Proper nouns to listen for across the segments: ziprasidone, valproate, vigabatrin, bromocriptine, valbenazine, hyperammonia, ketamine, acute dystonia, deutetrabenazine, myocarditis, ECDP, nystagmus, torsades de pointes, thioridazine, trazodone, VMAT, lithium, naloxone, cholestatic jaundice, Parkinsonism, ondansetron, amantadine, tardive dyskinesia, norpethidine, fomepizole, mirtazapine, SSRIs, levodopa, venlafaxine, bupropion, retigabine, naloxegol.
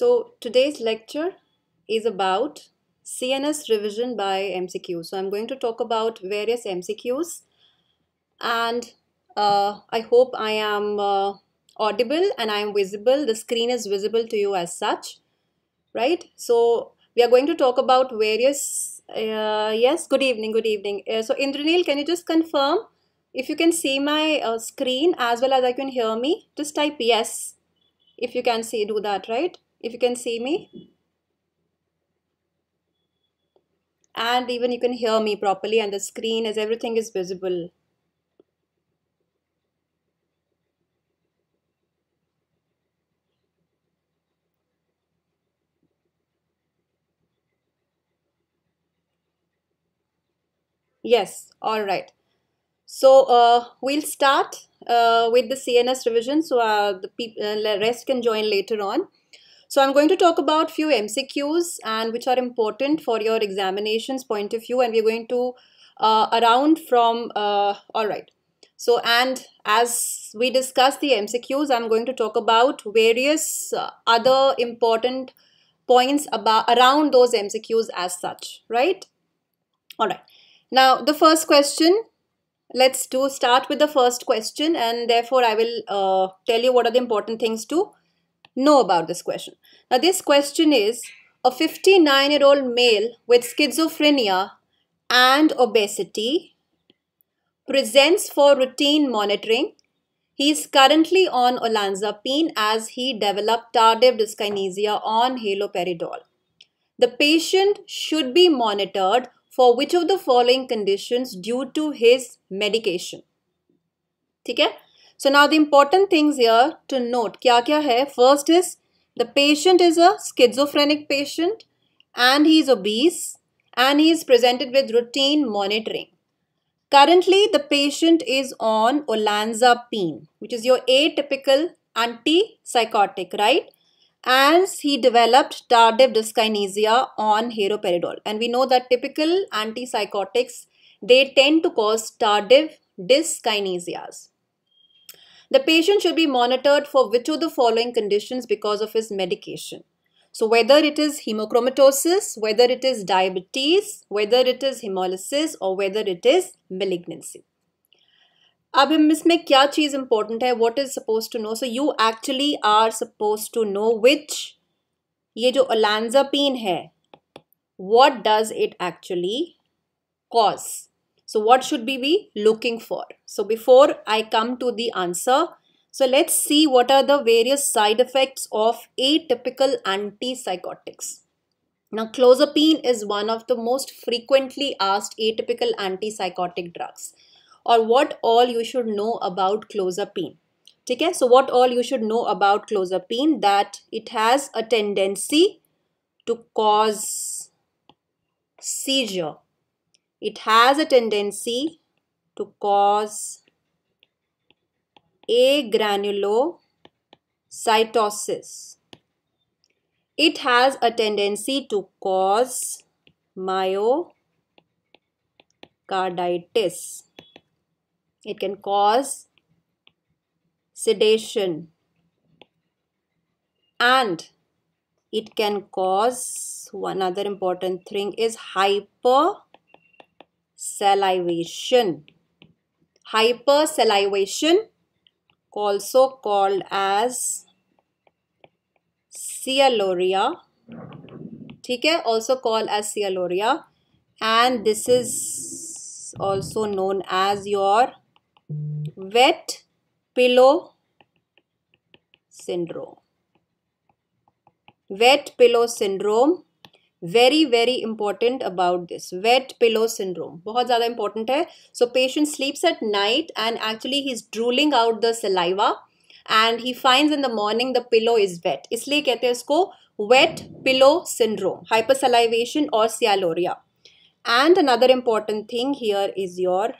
So today's lecture is about CNS revision by MCQs. So I'm going to talk about various MCQs, and I hope I am audible and I am visible. The screen is visible to you as such, right? So we are going to talk about various, yes, good evening. So Indranil, can you just confirm if you can see my screen as well as I can hear me? Just type yes if you can see, do that, right? If you can see me and even you can hear me properly, and the screen is, everything is visible. Yes, all right. So we'll start with the CNS revision, so the rest can join later on. So I'm going to talk about few MCQs and which are important for your examinations point of view, and we're going to around from, all right. So, and as we discuss the MCQs, I'm going to talk about various other important points about around those MCQs as such, right? All right. Now the first question, let's start with the first question, and therefore I will tell you what are the important things to know about this question. Now this question is, a 59-year-old male with schizophrenia and obesity presents for routine monitoring. He is currently on olanzapine as he developed tardive dyskinesia on haloperidol. The patient should be monitored for which of the following conditions due to his medication? Okay? So now the important things here to note, kya hai? First is, the patient is a schizophrenic patient and he is obese and he is presented with routine monitoring. Currently, the patient is on olanzapine, which is your atypical antipsychotic, right? As he developed tardive dyskinesia on haloperidol, and we know that typical antipsychotics, they tend to cause tardive dyskinesias. The patient should be monitored for which of the following conditions because of his medication. So whether it is hemochromatosis, whether it is diabetes, whether it is hemolysis, or whether it is malignancy. अब इसमें क्या चीज़ important है, what is supposed to know? So you actually are supposed to know which, ये जो olanzapine है, what does it actually cause? So what should we be looking for? So before I come to the answer, so let's see what are the various side effects of atypical antipsychotics. Now clozapine is one of the most frequently asked atypical antipsychotic drugs. Or what all you should know about clozapine. Okay? So what all you should know about clozapine, that it has a tendency to cause seizure. It has a tendency to cause agranulocytosis. It has a tendency to cause myocarditis. It can cause sedation, and it can cause, one other important thing is, hypersalivation. Hypersalivation, also called as sialorrhea, also called as sialorrhea, and this is also known as your wet pillow syndrome. Wet pillow syndrome, very, very important about this. Wet pillow syndrome, बहुत ज़्यादा important है. So patient sleeps at night and actually he's drooling out the saliva, and he finds in the morning the pillow is wet. इसलिए कहते हैं इसको wet pillow syndrome, hypersalivation or sialorrhea. And another important thing here is your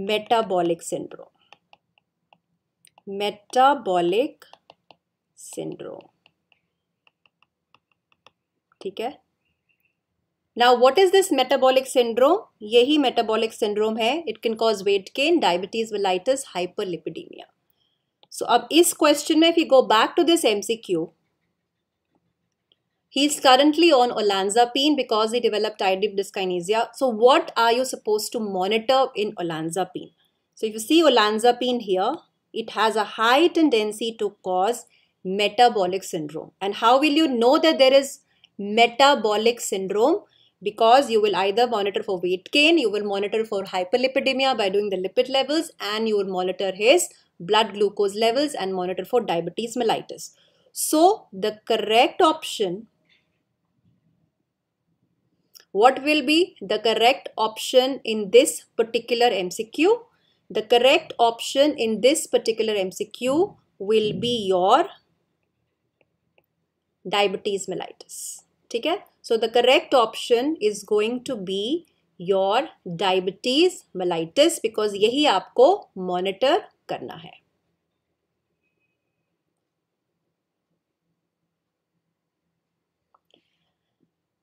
metabolic syndrome. Metabolic syndrome. ठीक है? Now what is this metabolic syndrome? यही metabolic syndrome है. It can cause weight gain, diabetes mellitus, hyperlipidemia. So अब इस question में, if you go back to this MCQ, He is currently on olanzapine because he developed tardive dyskinesia. So what are you supposed to monitor in olanzapine? So if you see olanzapine here, it has a high tendency to cause metabolic syndrome. And how will you know that there is metabolic syndrome? Because you will either monitor for weight gain, you will monitor for hyperlipidemia by doing the lipid levels, and you will monitor his blood glucose levels and monitor for diabetes mellitus. So the correct option, what will be the correct option in this particular MCQ? The correct option in this particular MCQ will be your diabetes mellitus. Okay? So the correct option is going to be your diabetes mellitus because यही आपको monitor करना है.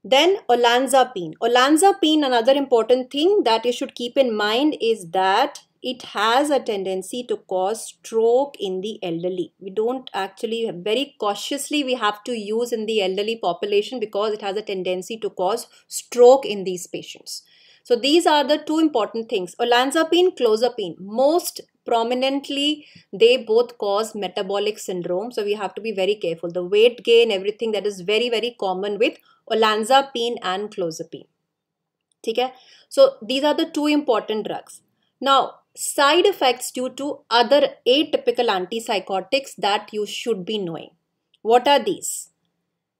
Then olanzapine. Olanzapine, another important thing that you should keep in mind is that it has a tendency to cause stroke in the elderly. We don't actually, very cautiously we have to use in the elderly population because it has a tendency to cause stroke in these patients. So these are the two important things. Olanzapine, clozapine, most prominently they both cause metabolic syndrome. So we have to be very careful. The weight gain, everything that is very, very common with olanzapine and clozapine. Okay? So these are the two important drugs. Now, side effects due to other atypical antipsychotics that you should be knowing. What are these?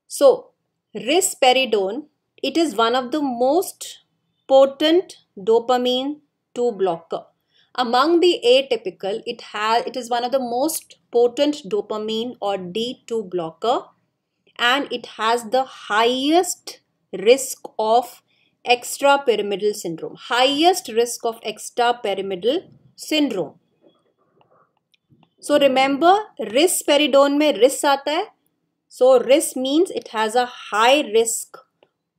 So, risperidone, it is one of the most potent dopamine 2 blocker. Among the atypical, it is one of the most potent dopamine or D2 blocker, and it has the highest risk of extrapyramidal syndrome, highest risk of extrapyramidal syndrome. So remember, risperidone mein ris aata hai. So ris means it has a high risk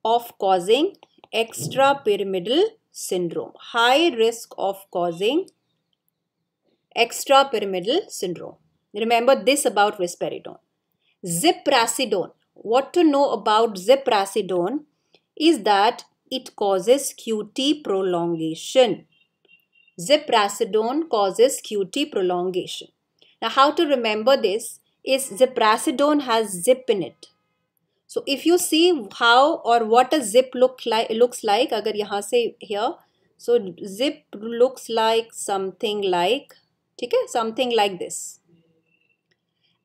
of causing extrapyramidal syndrome. High risk of causing extrapyramidal syndrome. Remember this about risperidone. Ziprasidone. What to know about ziprasidone is that it causes QT prolongation. Ziprasidone causes QT prolongation. Now how to remember this is ziprasidone has zip in it. So if you see how or what a zip looks like, agar yahan se here, so zip looks like, okay, something like this.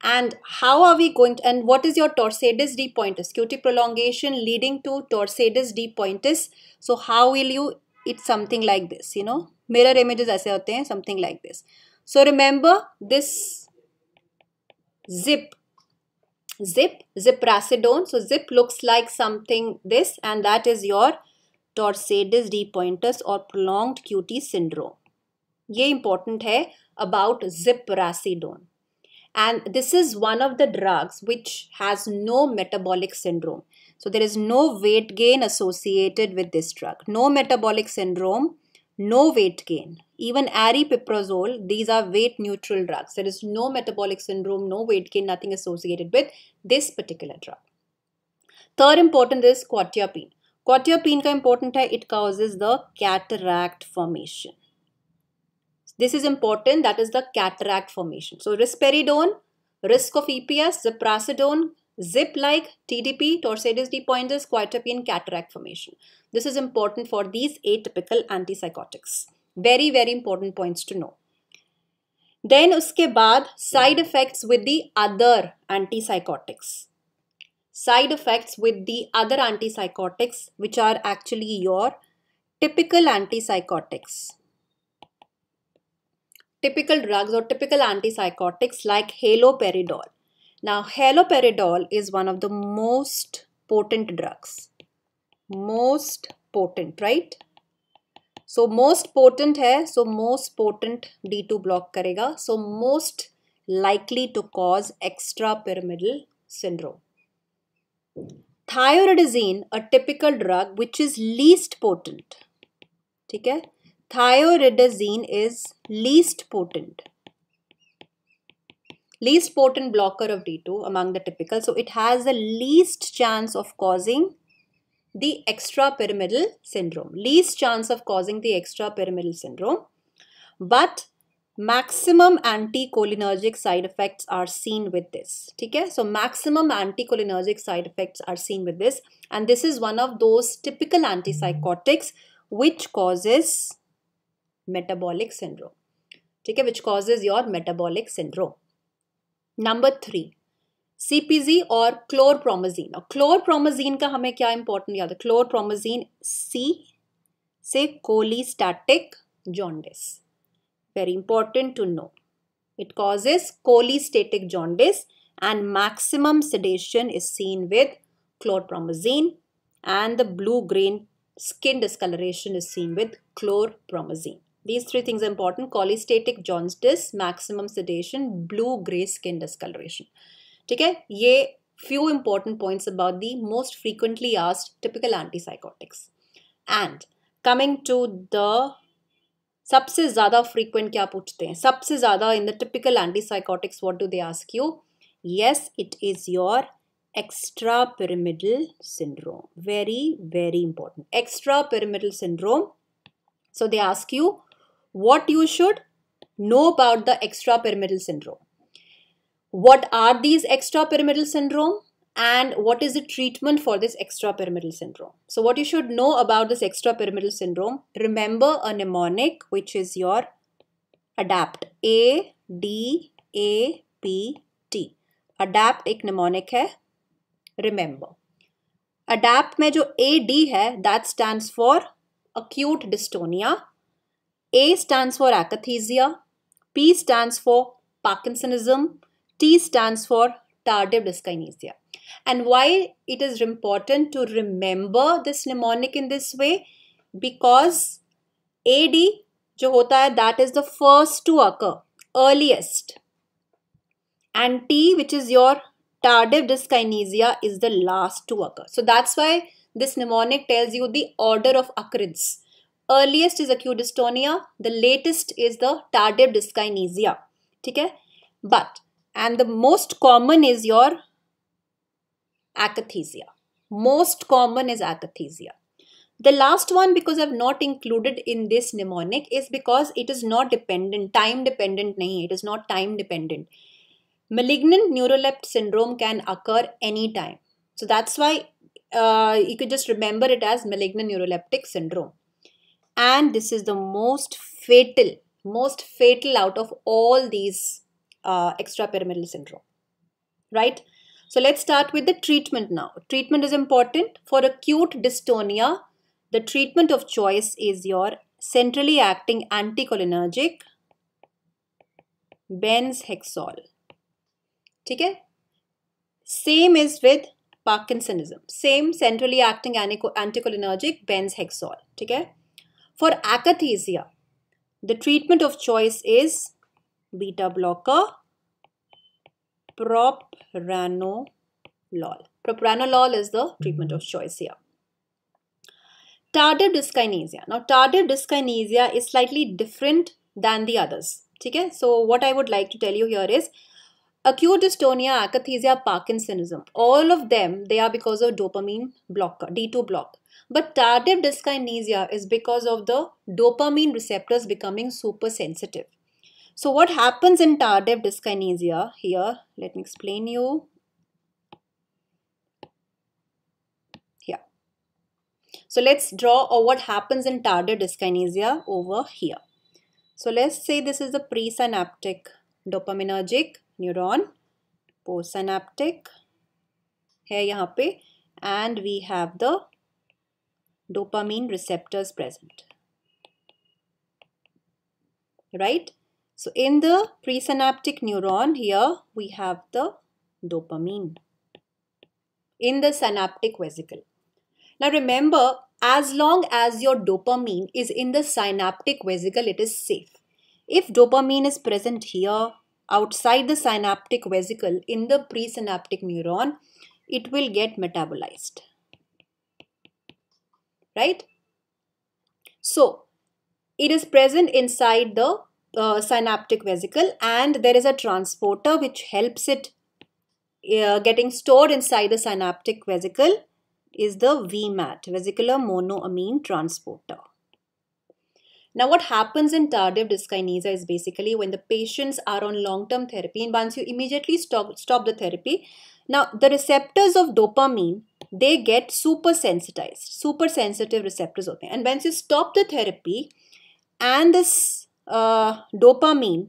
And how are we going to, and what is your torsades de pointes? QT prolongation leading to torsades de pointes. So how will you, it's something like this, you know, mirror images aise hote hain, something like this. So remember this ziprasidone. So zip looks like something this, and that is your torsades de pointes or prolonged QT syndrome. Ye important hai about ziprasidone. And this is one of the drugs which has no metabolic syndrome. So there is no weight gain associated with this drug. No metabolic syndrome, no weight gain. Even aripiprazole, these are weight neutral drugs. There is no metabolic syndrome, no weight gain, nothing associated with this particular drug. Third important is quetiapine. Quetiapine ka important hai, it causes the cataract formation. This is important, that is the cataract formation. So risperidone, risk of EPS, ziprasidone, zip-like, TDP, torsades de pointes, quetiapine, cataract formation. This is important for these atypical antipsychotics. Very, very important points to know. Then, uske baad, side effects with the other antipsychotics. Side effects with the other antipsychotics, which are actually your typical antipsychotics. Typical drugs or typical antipsychotics like haloperidol. Now, haloperidol is one of the most potent drugs. Most potent, right? So, most potent hai, so most potent D2 block karega. So, most likely to cause extrapyramidal syndrome. Thioridazine, a typical drug which is least potent. Okay? Thioridazine is least potent. least potent blocker of D2 among the typical. So it has the least chance of causing the extrapyramidal syndrome, least chance of causing the extrapyramidal syndrome, but maximum anticholinergic side effects are seen with this. Okay? So maximum anticholinergic side effects are seen with this, and this is one of those typical antipsychotics which causes metabolic syndrome, okay? Which causes your metabolic syndrome. Number 3, CPZ or chlorpromazine. Now, chlorpromazine ka hume kya important yaad hai? Chlorpromazine C se cholestatic jaundice. Very important to know. It causes cholestatic jaundice, and maximum sedation is seen with chlorpromazine, and the blue-green skin discoloration is seen with chlorpromazine. These three things are important: cholestatic jaundice, maximum sedation, blue-grey skin discoloration. Okay, these few important points about the most frequently asked typical antipsychotics. And coming to the सबसे ज़्यादा frequent क्या पूछते हैं? सबसे ज़्यादा in the typical antipsychotics, what do they ask you? Yes, it is your extrapyramidal syndrome. Very, very important. Extrapyramidal syndrome. So they ask you what you should know about the extrapyramidal syndrome. What are these extrapyramidal syndrome? And what is the treatment for this extrapyramidal syndrome? So what you should know about this extrapyramidal syndrome, remember a mnemonic which is your ADAPT. A-D-A-P-T. ADAPT एक mnemonic है. Remember. ADAPT में जो A-D है, that stands for acute dystonia. A stands for akathisia. P stands for Parkinsonism. T stands for tardive dyskinesia. And why it is important to remember this mnemonic in this way? Because AD जो होता है, that is the first to occur, earliest. And T, which is your tardive dyskinesia, is the last to occur. So that's why this mnemonic tells you the order of occurrence. Earliest is acute dystonia. The latest is the tardive dyskinesia. Okay? But, and the most common is your akathisia. Most common is akathisia. The last one, because I have not included in this mnemonic, is because it is not dependent, time dependent nahi, it is not time dependent. Malignant neuroleptic syndrome can occur anytime. So that's why you could just remember it as malignant neuroleptic syndrome. And this is the most fatal out of all these extrapyramidal syndrome, right? So let's start with the treatment now. Treatment is important. For acute dystonia, the treatment of choice is your centrally acting anticholinergic Benzhexol. Okay? Same is with Parkinsonism. Same centrally acting anticholinergic Benzhexol. Okay? For akathisia, the treatment of choice is beta blocker propranolol. Propranolol is the treatment of choice here. Tardive dyskinesia. Now, tardive dyskinesia is slightly different than the others. Okay? So, what I would like to tell you here is acute dystonia, akathisia, Parkinsonism. All of them, they are because of dopamine blocker, D2 block. But tardive dyskinesia is because of the dopamine receptors becoming super sensitive. So what happens in tardive dyskinesia here, let me explain you. Here. So let's draw what happens in tardive dyskinesia over here. So let's say this is a presynaptic dopaminergic neuron, postsynaptic here yahan pe, and we have the dopamine receptors present, right? So in the presynaptic neuron here, we have the dopamine in the synaptic vesicle. Now remember, as long as your dopamine is in the synaptic vesicle, it is safe. If dopamine is present here outside the synaptic vesicle in the presynaptic neuron, it will get metabolized. Right? So it is present inside the synaptic vesicle, and there is a transporter which helps it getting stored inside the synaptic vesicle is the VMAT, vesicular monoamine transporter. Now what happens in tardive dyskinesia is basically when the patients are on long-term therapy, and once you immediately stop the therapy, now the receptors of dopamine, they get super sensitized, super sensitive receptors. And once you stop the therapy and this dopamine,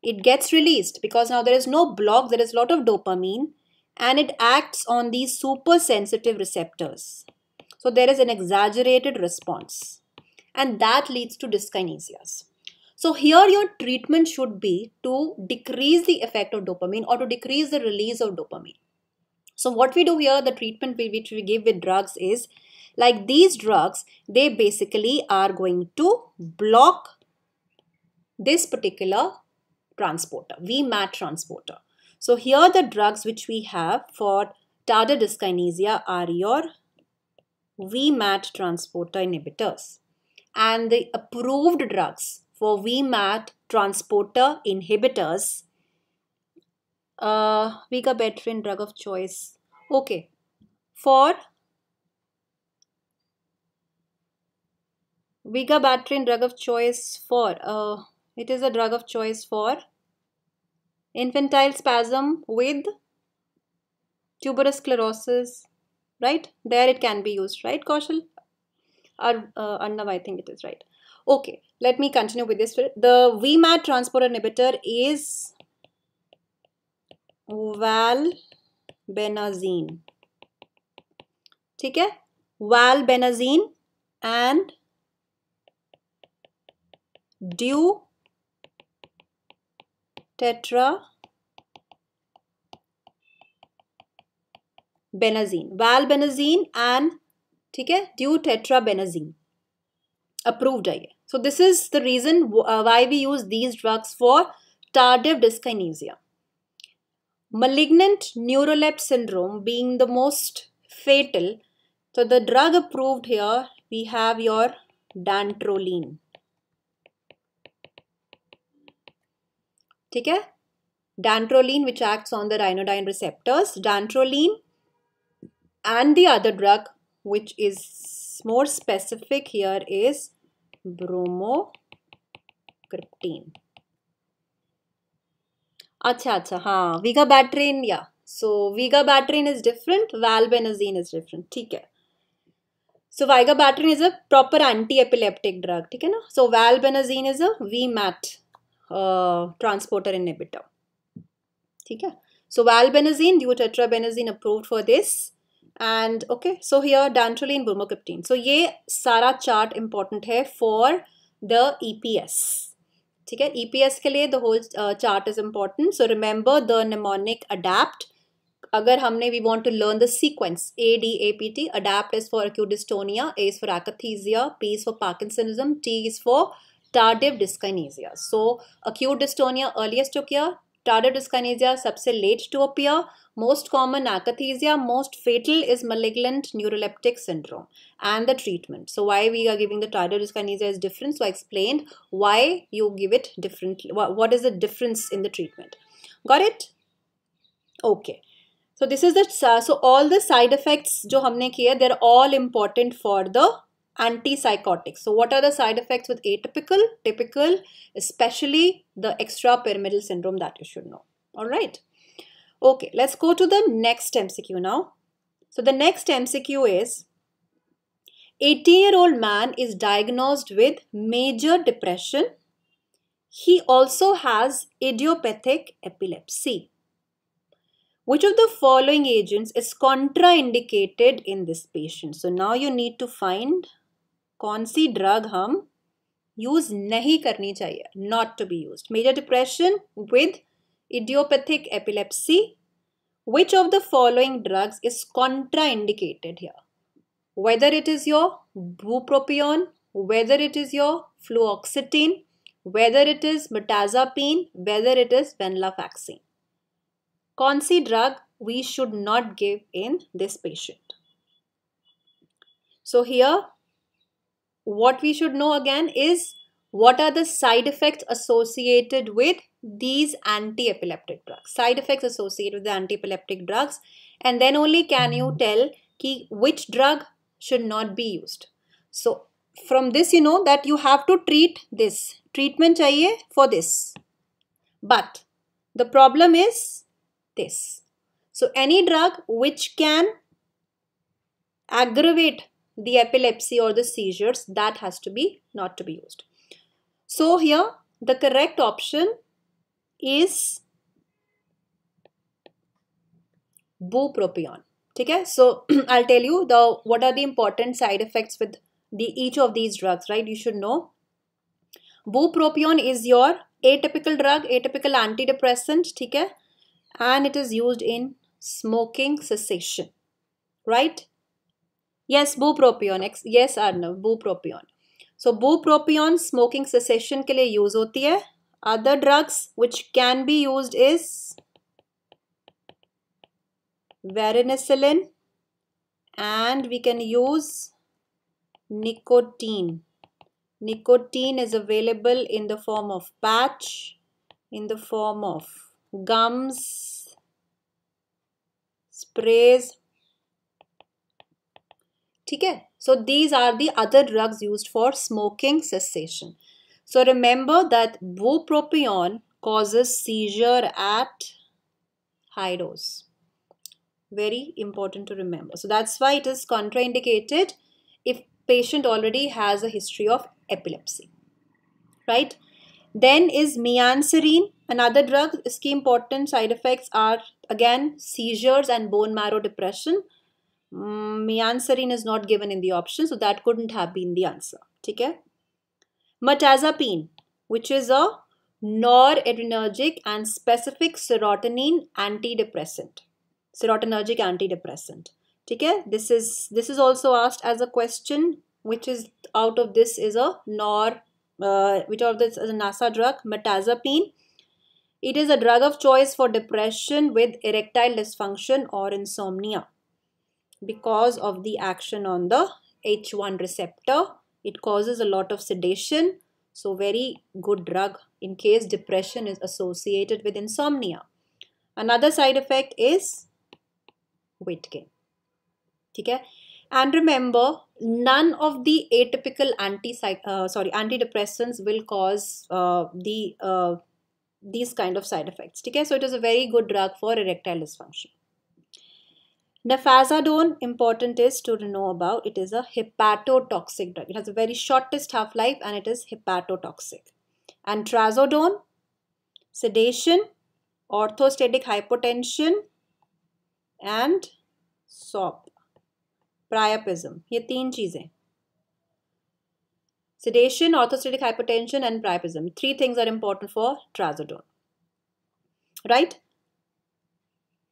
it gets released because now there is no block, there is a lot of dopamine and it acts on these super sensitive receptors. So there is an exaggerated response, and that leads to dyskinesias. So here your treatment should be to decrease the effect of dopamine or to decrease the release of dopamine. So what we do here, the treatment which we give with drugs is, like these drugs, they basically are going to block this particular transporter, VMAT transporter. So here the drugs which we have for tardive dyskinesia are your VMAT transporter inhibitors. And the approved drugs for VMAT transporter inhibitors, vigabatrin drug of choice, okay, for vigabatrin drug of choice for, it is a drug of choice for infantile spasm with tuberous sclerosis, right? There it can be used, right, Kaushal? Or Arnav, I think it is right. Okay, let me continue with this. The VMAT transporter inhibitor is valbenazine. Okay, valbenazine and due tetra benazine. Valbenazine and deutetrabenazine approved hai. So this is the reason why we use these drugs for tardive dyskinesia. Malignant neuroleptic syndrome being the most fatal. So the drug approved here, we have your Dantrolene. Okay? Dantrolene, which acts on the ryanodine receptors. Dantrolene and the other drug which is more specific here is bromocryptine. Acha, acha, haan, vigabatrin, yeah. So, vigabatrin is different, valbenazine is different, theek hai. So, vigabatrin is a proper anti-epileptic drug, theek hai na? So, valbenazine is a VMAT transporter inhibitor, theek hai? So, valbenazine, deutetrabenazine approved for this. And okay, so here Dantrolene, Bromocryptine. So ye sara chart important hai for the EPS. Okay, EPS ke liye the whole chart is important. So remember the mnemonic ADAPT. Agar humne, we want to learn the sequence. ADAPT. ADAPT is for acute dystonia. A is for akathisia. P is for Parkinsonism. T is for tardive dyskinesia. So acute dystonia earliest to kya. Tardive dyskinesia सबसे late to appear, most common akathisia, most fatal is malignant neuroleptic syndrome and the treatment. So why we are giving the tardive dyskinesia is different. So I explained why you give it differently. What is the difference in the treatment? Got it? Okay. So this is the, so all the side effects जो हमने किए, they're all important for the antipsychotics. So what are the side effects with atypical, typical, especially the extrapyramidal syndrome that you should know. All right. Okay, let's go to the next MCQ now. So the next MCQ is 18-year-old man is diagnosed with major depression. He also has idiopathic epilepsy. Which of the following agents is contraindicated in this patient? So now you need to find कौन सी drug हम use नहीं करनी चाहिए, not to be used. Major depression with idiopathic epilepsy. Which of the following drugs is contraindicated here? Whether it is your bupropion, whether it is your fluoxetine, whether it is mirtazapine, whether it is venlafaxine. कौन सी drug we should not give in this patient? So here what we should know again is What are the side effects associated with these anti-epileptic drugs? Side effects associated with the anti-epileptic drugs, and then only can you tell which drug should not be used. So from this you know that you have to treat this. Treatment चाहिए for this. But the problem is this. So any drug which can aggravate the epilepsy or the seizures, that has to be not to be used. So here the correct option is bupropion. Okay? So I'll tell you the what are the important side effects with each of these drugs, right? You should know. Bupropion is your atypical drug, atypical antidepressant, okay? And it is used in smoking cessation, right? Yes, bupropion. Yes, Arnav, bupropion. So bupropion smoking cessation के लिए use होती है. Other drugs which can be used is varenicline, and we can use nicotine. Nicotine is available in the form of patch, in the form of gums, sprays. Okay? So these are the other drugs used for smoking cessation. So remember that bupropion causes seizure at high dose. Very important to remember. So that's why it is contraindicated if patient already has a history of epilepsy, right? Then is mianserine, another drug. Its key important side effects are again seizures and bone marrow depression. Mianserine is not given in the option, so that couldn't have been the answer. Okay? Mirtazapine, which is a noradrenergic and specific serotonin antidepressant. Serotonergic antidepressant. Okay? This is also asked as a question. Which is out of this is a NASA drug, mirtazapine. It is a drug of choice for depression with erectile dysfunction or insomnia because of the action on the H1 receptor. It causes a lot of sedation. So very good drug in case depression is associated with insomnia. Another side effect is weight gain. Okay? And remember, none of the atypical antidepressants will cause these kind of side effects. Okay? So it is a very good drug for erectile dysfunction. Nefazodone, important is to know about. It is a hepatotoxic drug. It has a very shortest half-life and it is hepatotoxic. And trazodone, sedation, orthostatic hypotension and SOP. Priapism. ये तीन चीजें. Sedation, orthostatic hypotension and priapism. Three things are important for trazodone. Right?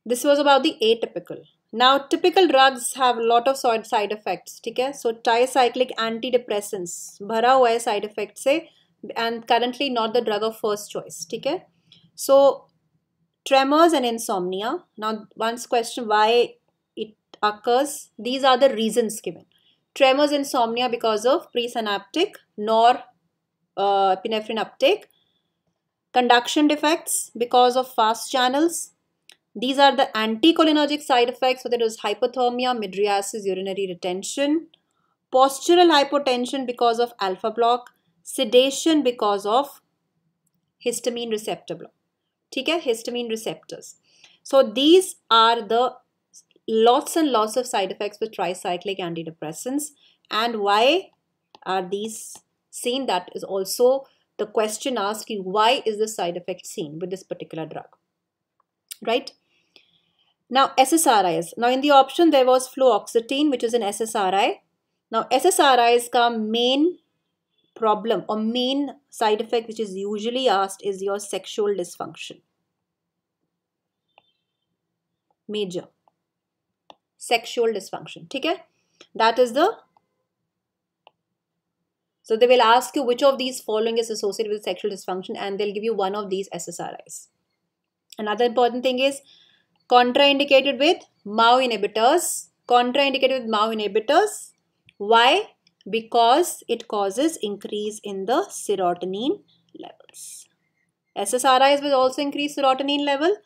This was about the atypical. Now, typical drugs have a lot of side effects. Okay? So, tricyclic antidepressants. भरा हुआ है side effects से, and currently not the drug of first choice. Okay? So, tremors and insomnia. Now, one's question, why occurs, these are the reasons given. Tremors, insomnia because of presynaptic norepinephrine uptake, conduction defects because of fast channels. These are the anticholinergic side effects. So there is hypothermia, midriasis, urinary retention, postural hypotension because of alpha block, sedation because of histamine receptor block. Okay, histamine receptors. So these are the lots and lots of side effects with tricyclic antidepressants. And why are these seen? That is also the question asked, why is the side effect seen with this particular drug, right? Now SSRIs. Now in the option there was fluoxetine, which is an SSRI. Now SSRIs ka main problem or main side effect which is usually asked is your sexual dysfunction. Major. Sexual dysfunction, okay? That is the, so they will ask you which of these following is associated with sexual dysfunction and they'll give you one of these SSRIs. Another important thing is contraindicated with MAO inhibitors. Contraindicated with MAO inhibitors. Why? because it causes increase in the serotonin levels. SSRIs will also increase serotonin level,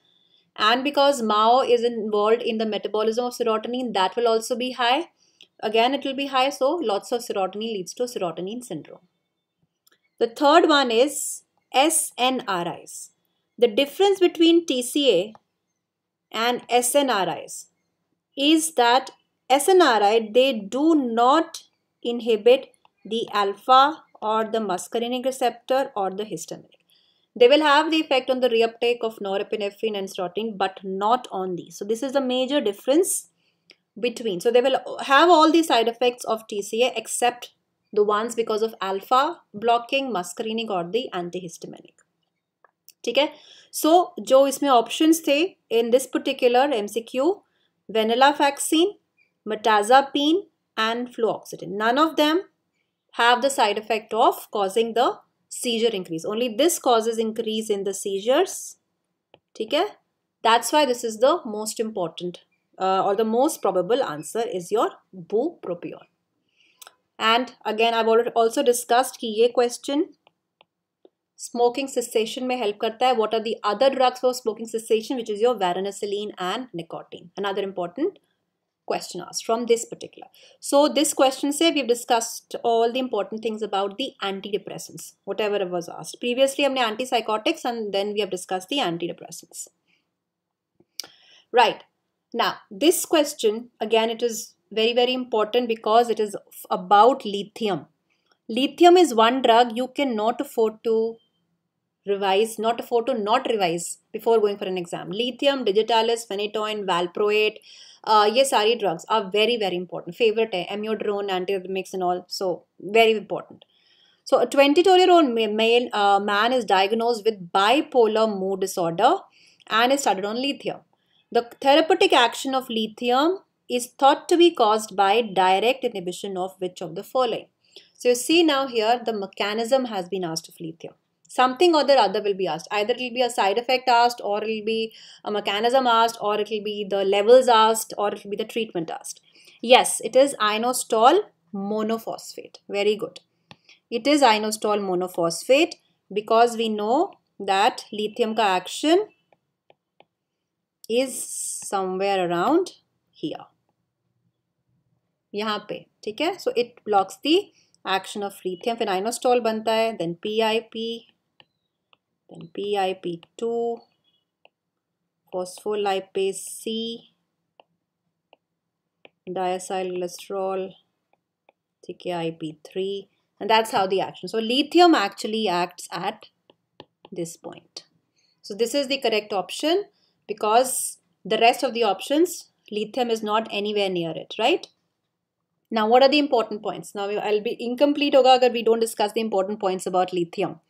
and because MAO is involved in the metabolism of serotonin, that will also be high. Again, it will be high, so lots of serotonin leads to serotonin syndrome. The third one is SNRIs. The difference between TCA and SNRIs is that SNRI, they do not inhibit the alpha or the muscarinic receptor or the histamine. They will have the effect on the reuptake of norepinephrine and serotonin, but not on these. So this is the major difference between. So they will have all the side effects of TCA except the ones because of alpha blocking, muscarinic or the antihistaminic. ठीक है, so जो इसमें options थे in this particular MCQ, vanilla vaccine, mirtazapine and fluoxetine. None of them have the side effect of causing the seizure increase. Only this causes increase in the seizures. ठीक है, that's why this is the most important or the most probable answer is your bupropion. And again, I've also discussed कि ये question smoking cessation में help करता है. What are the other drugs for smoking cessation, which is your varenicline and nicotine? Another important question asked from this particular. So this question say we've discussed all the important things about the antidepressants, whatever was asked. Previously हमने antipsychotics and then we have discussed the antidepressants. Right. Now this question, again, it is very, very important because it is about lithium. Lithium is one drug you cannot afford to revise, not afford to not revise before going for an exam. Lithium, digitalis, phenytoin, valproate, ये सारी drugs are very, very important. Favorite है, amiodarone, antiarrhythmics and all, so very important. So a 22-year-old male man is diagnosed with bipolar mood disorder and is started on lithium. The therapeutic action of lithium is thought to be caused by direct inhibition of which of the following. So you see now here the mechanism has been asked of lithium. Something or the other will be asked. Either it will be a side effect asked, or it will be a mechanism asked, or it will be the levels asked, or it will be the treatment asked. Yes, it is inositol monophosphate. Very good. It is inositol monophosphate because we know that lithium ka action is somewhere around here. यहाँ पे, ठीक है, so it blocks the action of lithium. फिर inositol बनता है, then PIP2, phospholipase C, diacylglycerol, ठीक है, IP3, and that's how the action. So lithium actually acts at this point. So this is the correct option because the rest of the options, lithium is not anywhere near it, right? Now, what are the important points? Now, I'll be incomplete hoga agar we don't discuss the important points about lithium.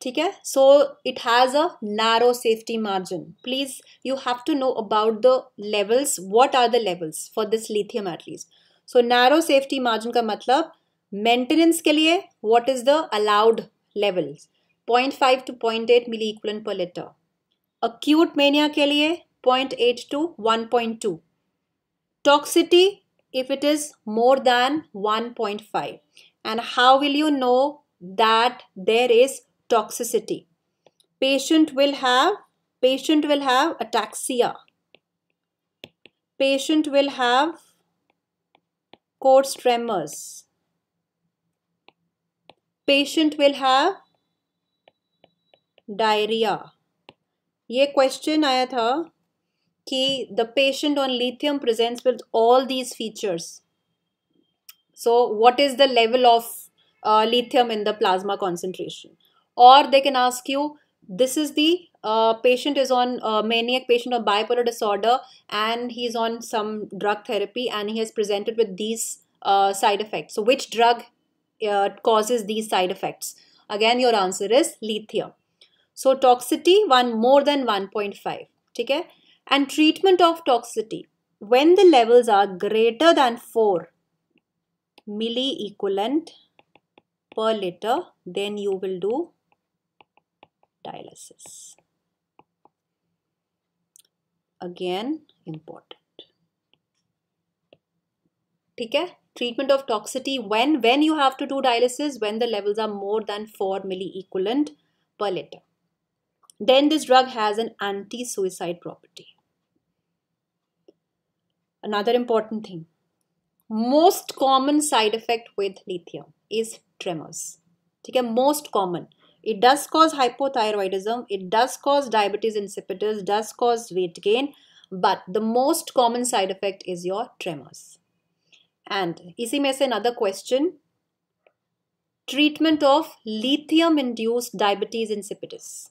ठीक है? So, it has a narrow safety margin. Please, you have to know about the levels. What are the levels for this lithium at least? So, narrow safety margin का मतलब maintenance के लिए what is the allowed levels? 0.5 to 0.8 milliequivalent per liter. Acute mania के लिए 0.8 to 1.2. Toxicity, if it is more than 1.5. And how will you know that there is toxicity? Patient will have ataxia. Patient will have coarse tremors. Patient will have diarrhea. ये question आया था कि the patient on lithium presents with all these features. So what is the level of lithium in the plasma concentration? Or they can ask you, this is the patient is on maniac patient of bipolar disorder and he is on some drug therapy and he has presented with these side effects. So which drug causes these side effects? Again, your answer is lithium. So toxicity more than 1.5. Okay? And treatment of toxicity, when the levels are greater than 4 milliequivalent per liter, then you will do dialysis. Again, important. ठीक है? Treatment of toxicity when you have to do dialysis, when the levels are more than 4 milliequivalent per liter. Then this drug has an anti-suicide property. Another important thing, most common side effect with lithium is tremors. Okay, most common. It does cause hypothyroidism, it does cause diabetes insipidus, does cause weight gain, but the most common side effect is your tremors. And इसी में से another question, treatment of lithium induced diabetes insipidus,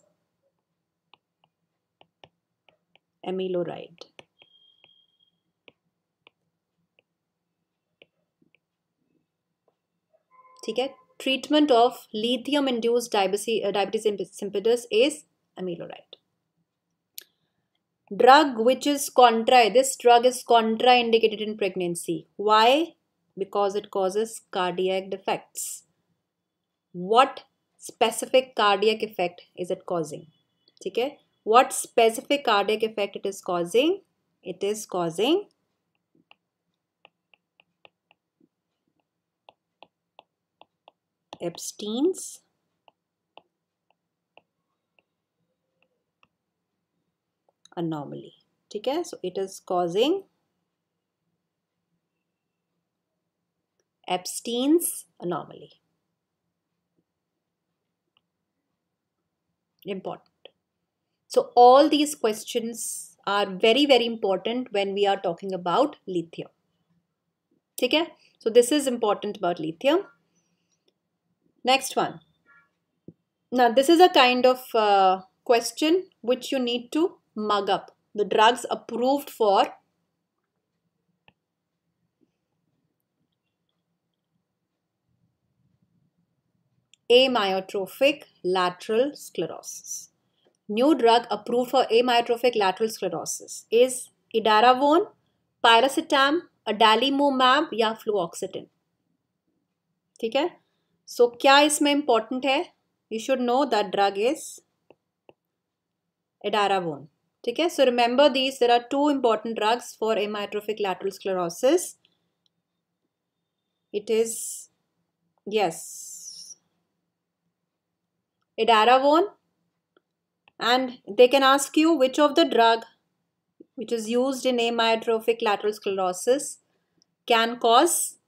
amiloride. ठीक है, treatment of lithium induced diabetes insipidus is amiloride. Drug which is contraindicated in pregnancy. Why? Because it causes cardiac defects. What specific cardiac effect is it causing? Okay? What specific cardiac effect it is causing? It is causing Epstein's anomaly. Okay? So it is causing Epstein's anomaly. Important. So all these questions are very, very important when we are talking about lithium. Okay? So this is important about lithium. Next one. Now this is a kind of question which you need to mug up. The drugs approved for amyotrophic lateral sclerosis. New drug approved for amyotrophic lateral sclerosis is edaravone, pyracetam, adalimumab या fluoxetine. ठीक है? So क्या इसमें important है? You should know that drug is edaravone. ठीक है, so remember these, there are two important drugs for amyotrophic lateral sclerosis. It is, yes, edaravone, and they can ask you which of the drug which is used in amyotrophic lateral sclerosis can cause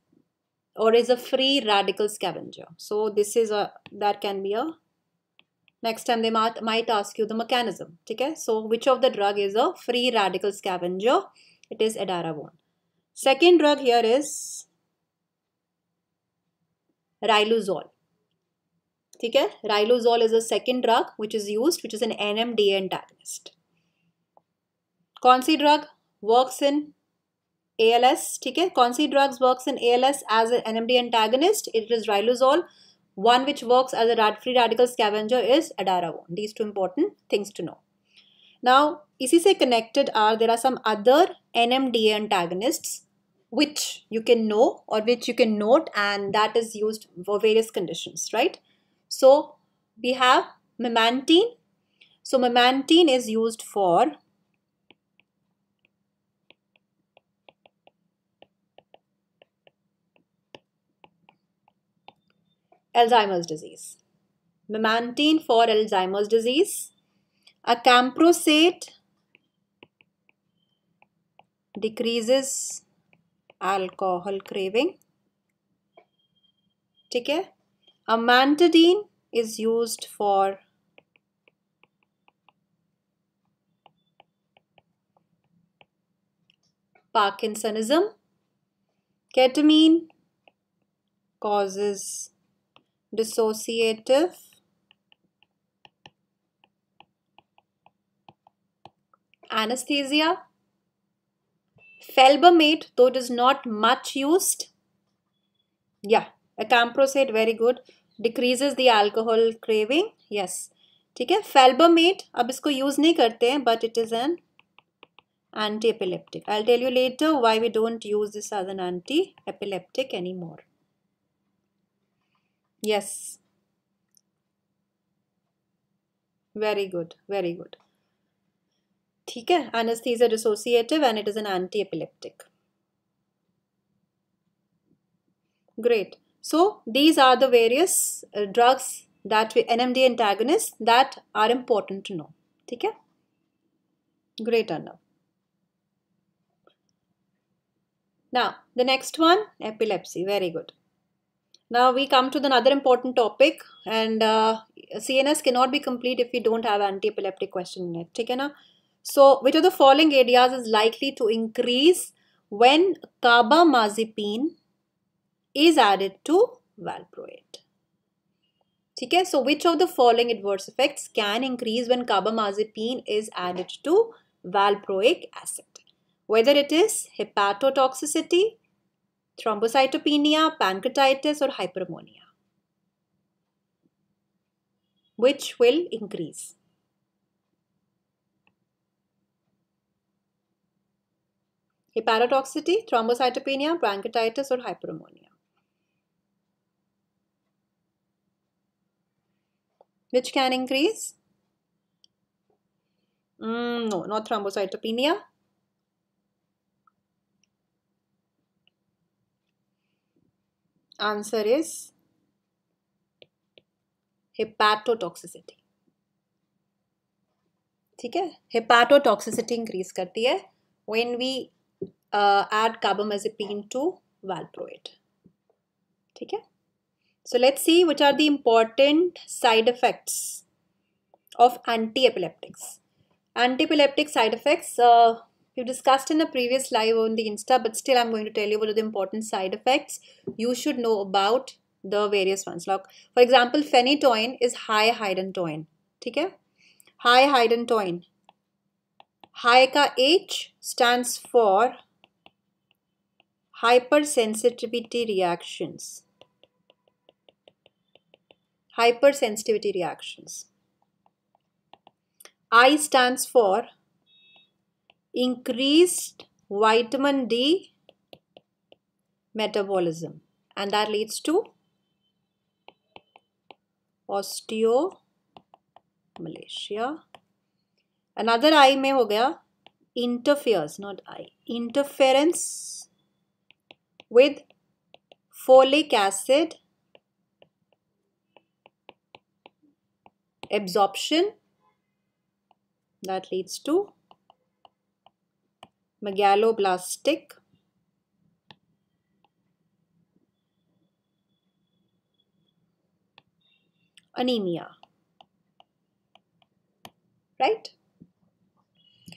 or is a free radical scavenger. So this is a, that can be a, next time they might ask you the mechanism. Okay? So which of the drug is a free radical scavenger? It is edaravone. Second drug here is riluzole. Okay? Riluzole is a second drug which is used, which is an NMDA antagonist. Konsi drug works in ALS. Okay? Konsi drugs works in ALS as an NMDA antagonist. It is riluzole. One which works as a free radical scavenger is edaravone. These two important things to know. Now, isi se connected are, there are some other NMDA antagonists which you can know or which you can note, and that is used for various conditions, right? So, we have memantine. So, memantine is used for Alzheimer's disease. Memantine for Alzheimer's disease. Acamprosate decreases alcohol craving. Okay? Amantadine is used for Parkinsonism. Ketamine causes dissociative anesthesia. Felbamate, though it is not much used, yeah, acamprosate, very good, decreases the alcohol craving, yes. ठीक है, felbamate अब इसको use नहीं करते हैं, but it is an anti-epileptic. I'll tell you later why we don't use this as an anti-epileptic anymore. Yes, very good, very good. ठीक है, anesthesia dissociative and it is an anti-epileptic. Great. So these are the various drugs that we NMDA antagonists that are important to know. Okay? Great, Arnav. Now the next one, epilepsy. Very good. Now we come to another important topic, and CNS cannot be complete if we don't have anti-epileptic question in it. Okay, na? So which of the following areas is likely to increase when carbamazepine is added to valproate? Okay, so which of the following adverse effects can increase when carbamazepine is added to valproic acid? Whether it is hepatotoxicity, thrombocytopenia, pancreatitis or hyperammonia, which will increase? Hepatotoxicity, thrombocytopenia, pancreatitis or hyperammonia. Which can increase? No, not thrombocytopenia. Answer is hepatotoxicity. ठीक है, hepatotoxicity increase करती है when we add carbamazepine to valproate. ठीक है. So let's see which are the important side effects of anti-epileptics. Anti-epileptic side effects we've discussed in a previous live on the Insta, but still I'm going to tell you what are the important side effects you should know about the various ones. Like, for example, phenytoin is high hydantoin. Okay? High hydantoin. High ka H stands for hypersensitivity reactions. Hypersensitivity reactions. I stands for increased vitamin D metabolism, and that leads to osteomalacia. Another I mein ho gaya interferes, not I, interference with folic acid absorption, that leads to megaloblastic anemia, right?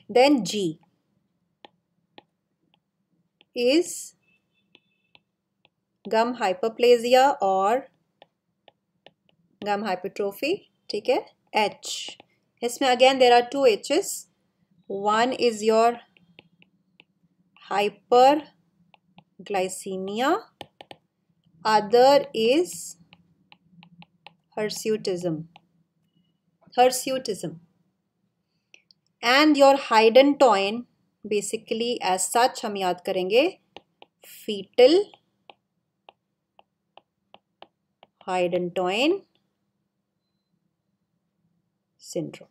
Then G is gum hyperplasia or gum hypertrophy. ठीक है, H. इसमें again there are two H's. One is your hyperglycemia, other is hirsutism. And your hydantoin, basically as such हम याद करेंगे fetal hydantoin syndrome.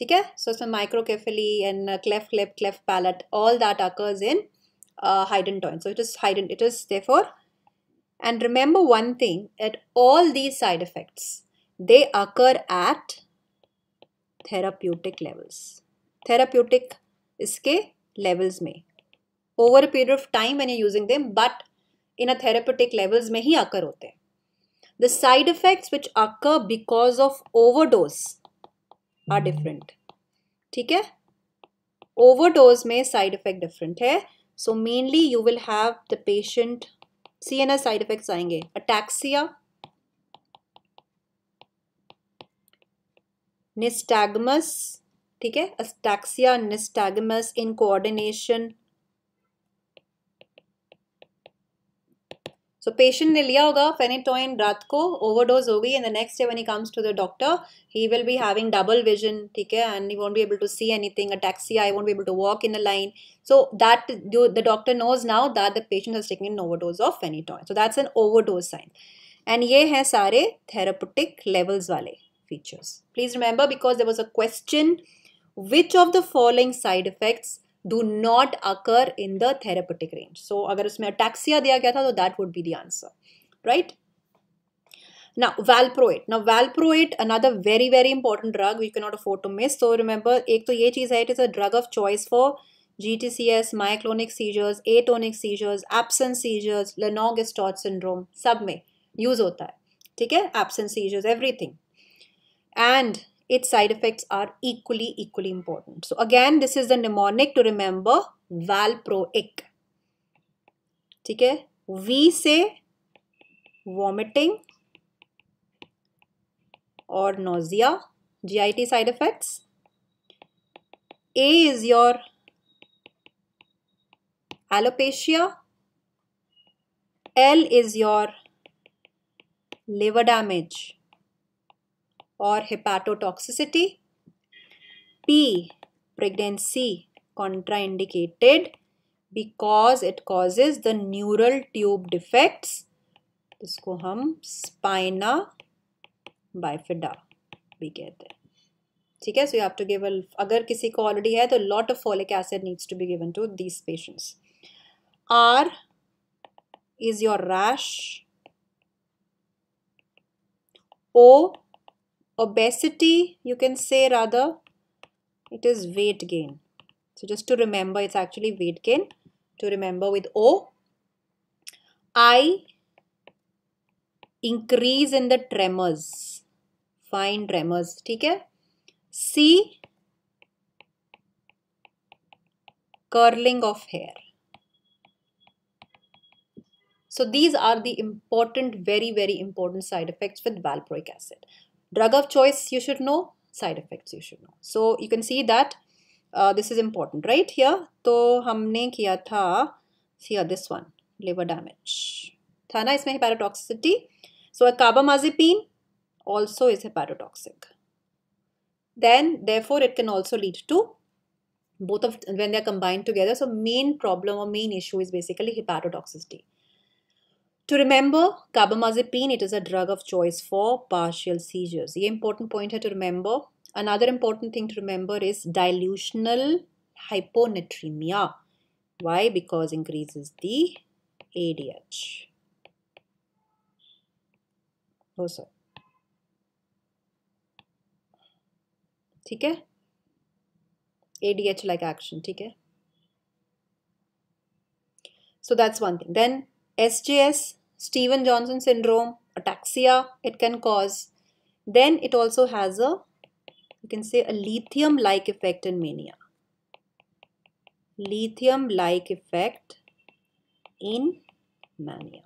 Okay? So some microcephaly and cleft lip, cleft palate, all that occurs in hydantoin. So it is therefore, and remember one thing, that all these side effects, they occur at therapeutic levels. Therapeutic iske levels mein. Over a period of time when you're using them, but in a therapeutic levels mein hi occur hote hai. The side effects which occur because of overdose are different. ठीक है, overdose में side effect different है. So mainly you will have the patient CNS side effects आएंगे ataxia, nystagmus. ठीक है, ataxia, nystagmus, incoordination. So patient ने लिया होगा phenytoin रात को, overdose होगी, and the next day when he comes to the doctor, he will be having double vision, ठीक है, and he won't be able to see anything, ataxia, he won't be able to walk in a line. So that the doctor knows now that the patient has taken an overdose of phenytoin. So that's an overdose sign. And ये हैं सारे therapeutic levels वाले features. Please remember, because there was a question, which of the following side effects do not occur in the therapeutic range? So, अगर उसमें ataxia दिया गया था, तो that would be the answer. right? Now, valproate. Now, valproate, another very, very important drug we cannot afford to miss. So, remember, ek to ye cheez hai, it is a drug of choice for GTCS, myoclonic seizures, atonic seizures, absence seizures, Lennox-Gastaut syndrome, sab mein use hota hai. Theek hai? Absence seizures, everything. And its side effects are equally important. So, again, this is the mnemonic to remember, valproic. Theek hai? V say vomiting or nausea, GIT side effects. A is your alopecia. L is your liver damage or hepatotoxicity. P, pregnancy contraindicated because it causes the neural tube defects. Isko hum spina bifida, we get there. Okay, so you have to give a, agar kisi ko already hai, to a lot of folic acid needs to be given to these patients. R is your rash. O, obesity, you can say rather, it is weight gain. So just to remember, it's actually weight gain to remember with O. I, increase in the tremors. Fine tremors, ठीक है? C, curling of hair. So these are the important, very important side effects with valproic acid. Drug of choice you should know, side effects you should know. So you can see that this is important right here. तो हमने किया था, see this one, liver damage. था ना इसमें hepatotoxicity. So a carbamazepine also is hepatotoxic. Then, therefore, it can also lead to both of when they are combined together. So, main problem or main issue is basically hepatotoxicity. To remember, carbamazepine, it is a drug of choice for partial seizures. This important point here to remember. Another important thing to remember is dilutional hyponatremia. Why? Because increases the ADH. Oh, sorry. ठीक है? ADH like action, ठीक है? So that's one thing. Then SJS, Stevens-Johnson syndrome, ataxia, it can cause. Then it also has a, you can say a lithium-like effect in mania. Lithium-like effect in mania.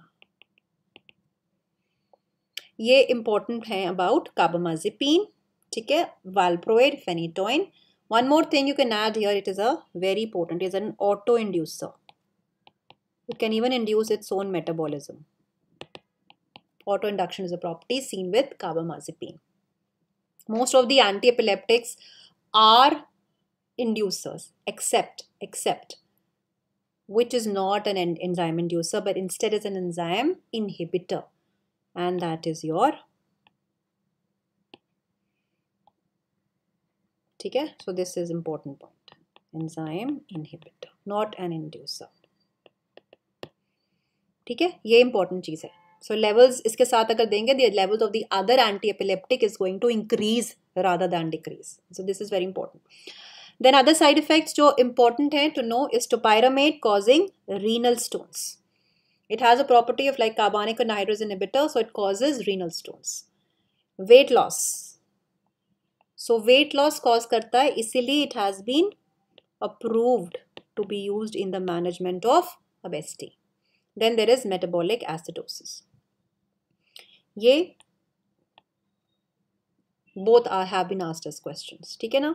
ये important है about carbamazepine, ठीक है, valproate, phenytoin. One more thing you can add here, it is a very potent, it is an auto-inducer. It can even induce its own metabolism. Auto-induction is a property seen with carbamazepine. Most of the anti-epileptics are inducers, except, which is not an enzyme inducer, but instead is an enzyme inhibitor. And that is your, okay? So this is important point, enzyme inhibitor, not an inducer. Okay, this is important thing. So levels, iske saath agar denge, the levels of the other anti-epileptic is going to increase rather than decrease. So this is very important. Then other side effects jo important hai to know is topiramate causing renal stones. It has a property of like carbonic anhydrase inhibitor, so it causes renal stones. Weight loss. So weight loss cause karta hai, isliye it has been approved to be used in the management of obesity. Then there is metabolic acidosis. Ye both are, have been asked as questions. Theek hai na?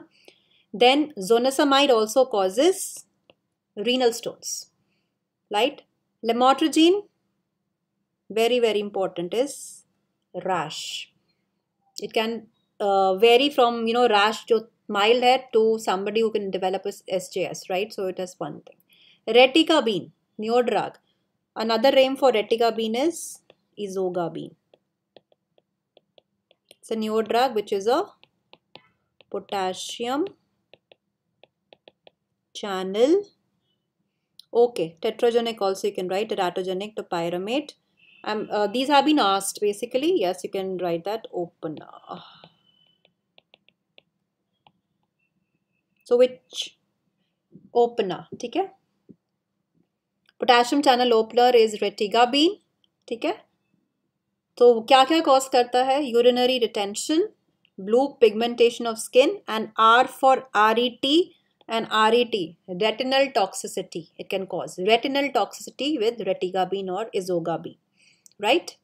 Then zonisamide also causes renal stones. Right? Lamotrigine, very important is rash. It can vary from, you know, rash jo mild hai to somebody who can develop SJS, right? So it is one thing. Reticabine, new drug. Another name for reticabine is ezogabine. It's a new drug which is a potassium channel. Okay, tetragonic also you can write, teratogenic, topiramate, These have been asked basically. Yes, you can write that opener. So which opener? ठीक है? Potassium channel opener is retigabine. ठीक है? तो क्या क्या cause करता है? Urinary retention, blue pigmentation of skin, and R for RET and RET, retinal toxicity. It can cause retinal toxicity with retigabine or isogabine. Right?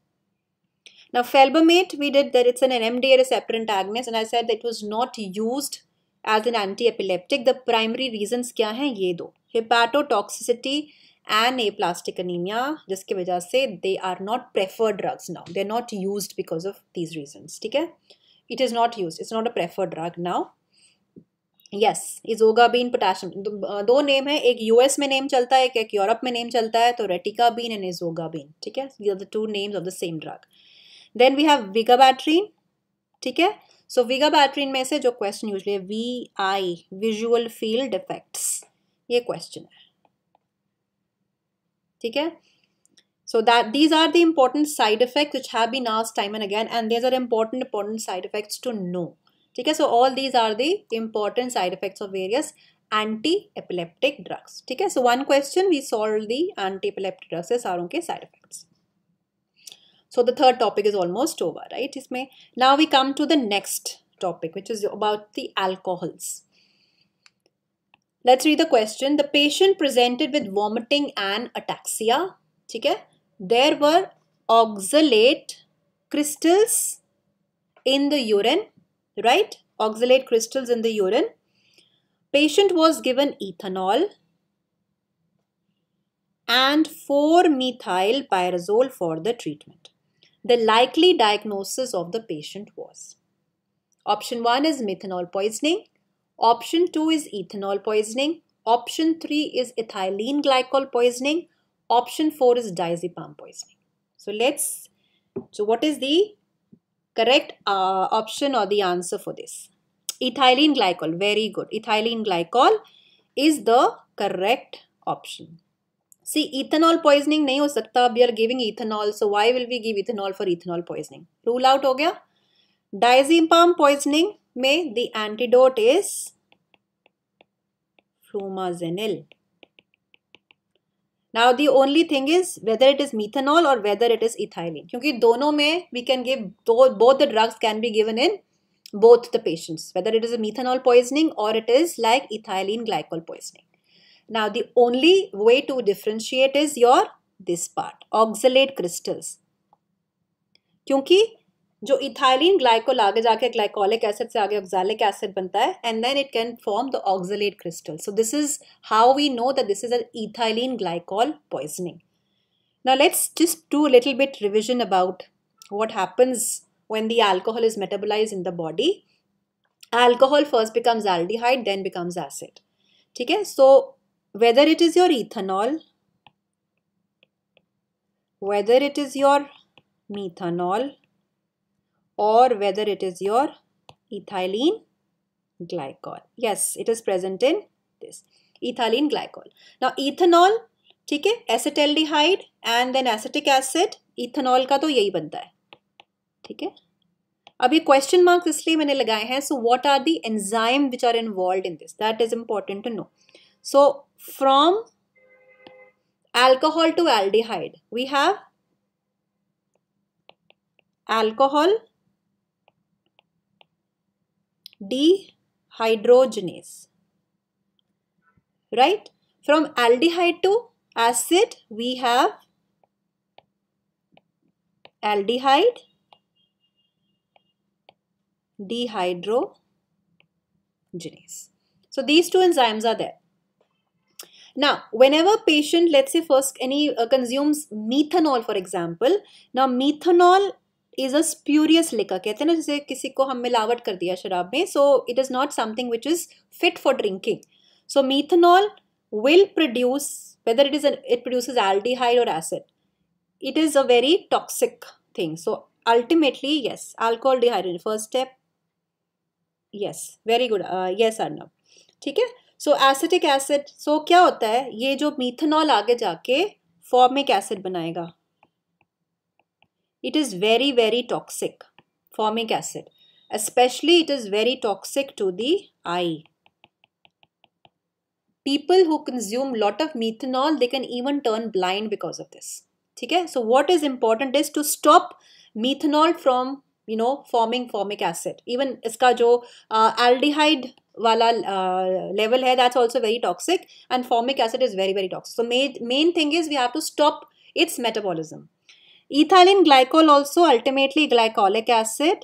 Now, felbamate, we did that. It's an NMDA receptor antagonist, and I said that it was not used as an anti-epileptic. The primary reasons क्या हैं ये दो, hepatotoxicity and aplastic anemia, जिसके वजह से they are not preferred drugs now. They're not used because of these reasons. ठीक है? It is not used. It's not a preferred drug now. Yes, isogabine, potassium. दो नेम है, एक US में name चलता है, एक यूरोप में नेम चलता है, तो retigabine and isogabine. ठीक है, these are the two names of the same drug. Then we have vigabatrin. ठीक है, so vigabatrin में से जो question usually है VI, visual field effects, ये question है. ठीक है, so that these are the important side effects which have been asked time and again, and these are important side effects to know. Okay, so all these are the important side effects of various anti-epileptic drugs. Okay, so one question we solved the anti-epileptic drugs is के side effects. So the third topic is almost over, right? Now we come to the next topic, which is about the alcohols. Let's read the question. The patient presented with vomiting and ataxia. Okay, there were oxalate crystals in the urine. Right, oxalate crystals in the urine. Patient was given ethanol and 4-methylpyrazole for the treatment. The likely diagnosis of the patient was option 1 is methanol poisoning, option 2 is ethanol poisoning, option 3 is ethylene glycol poisoning, option 4 is diazepam poisoning. So what is the correct option or the answer for this? Ethylene glycol. Very good. Ethylene glycol is the correct option. See, ethanol poisoning nahi ho sakta. We are giving ethanol. So why will we give ethanol for ethanol poisoning? Rule out ho gaya. Diazepam poisoning mein the antidote is flumazenil. Now the only thing is whether it is methanol or whether it is ethylene, क्योंकि दोनों में we can give both the drugs can be given in both the patients, whether it is a methanol poisoning or it is like ethylene glycol poisoning. Now the only way to differentiate is your this part, oxalate crystals, क्योंकि जो ethylene glycol आगे जाके glycolic acid से आगे oxalic acid बनता है, and then it can form the oxalate crystal. So this is how we know that this is an ethylene glycol poisoning. Now let's just do a little bit revision about what happens when the alcohol is metabolized in the body. Alcohol first becomes aldehyde, then becomes acid. ठीक है, so whether it is your ethanol, whether it is your methanol, or whether it is your ethylene glycol. Yes, it is present in this ethylene glycol. Now ethanol, ठीक है, acetaldehyde and then acetic acid. Ethanol का तो यही बनता है, ठीक है. अब ये question marks इसलिए मैंने लगाए हैं. So what are the enzymes which are involved in this? That is important to know. So from alcohol to aldehyde, we have alcohol dehydrogenase, right? From aldehyde to acid we have aldehyde dehydrogenase. So these two enzymes are there. Now whenever patient, let's say first any consumes methanol, for example. Now methanol is a spurious liquor, कहते हैं ना, जैसे किसी को हम मिलावट कर दिया शराब में. So it is not something which is fit for drinking. So methanol will produce, whether it is it produces aldehyde or acid, it is a very toxic thing. So ultimately, yes, alcohol dehydrogenase, first step. Yes, very good. Yes Arnab, ठीक है. So acetic acid, so क्या होता है, ये जो methanol आगे जाके formic acid बनाएगा, It is very, very toxic, formic acid. Especially it is very toxic to the eye. People who consume lot of methanol, they can even turn blind because of this. Okay? So what is important is to stop methanol from, you know, forming formic acid. Even iska jo aldehyde wala level hai, that's also very toxic, and formic acid is very, very toxic. So main thing is we have to stop its metabolism. Ethylene glycol also ultimately glycolic acid,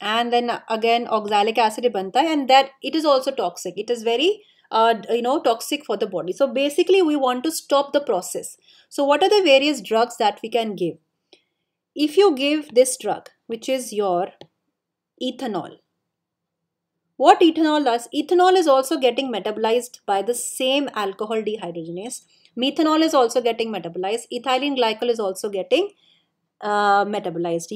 and then again oxalic acid banta, and that it is also toxic. It is very toxic for the body. So basically we want to stop the process. So what are the various drugs that we can give? If you give this drug, which is your ethanol, what ethanol does? Ethanol is also getting metabolized by the same alcohol dehydrogenase. Methanol is also getting metabolized. Ethylene glycol is also getting metabolized.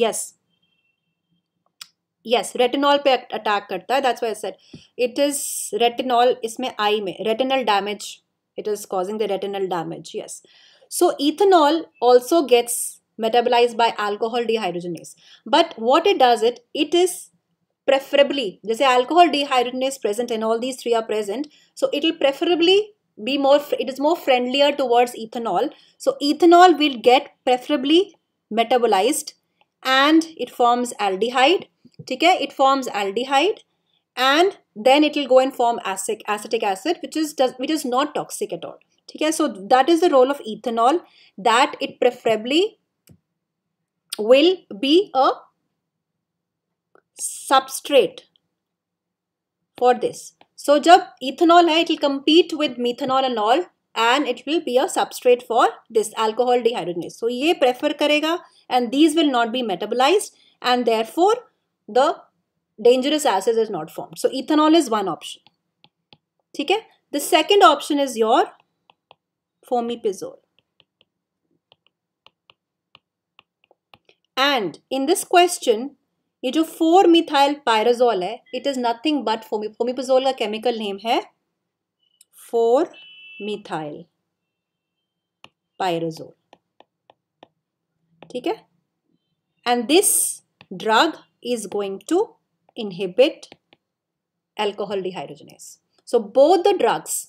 Yes, retinol pe attack karta hai. That's why I said it is retinol, isme eye mein, retinal damage. It is causing the retinal damage. Yes. So ethanol also gets metabolized by alcohol dehydrogenase. But what it does, it is preferably, they say alcohol dehydrogenase present and all these three are present. So it will preferably be more, it is more friendlier towards ethanol. So ethanol will get preferably metabolized and it forms aldehyde. Okay, it forms aldehyde and then it will go and form acetic acid, which is not toxic at all. Okay, so that is the role of ethanol, that it preferably will be a substrate for this. So jab ethanol hai, it will compete with methanol and all, and it will be a substrate for this alcohol dehydrogenase. So ye prefer karega and these will not be metabolized, and therefore the dangerous acid is not formed. So ethanol is one option. Okay? The second option is your fomepizole. And in this question, ये जो 4-methylpyrazole है, it is nothing but fomepizole का chemical name है 4-methylpyrazole. ठीक है? And this drug is going to inhibit alcohol dehydrogenase. So both the drugs,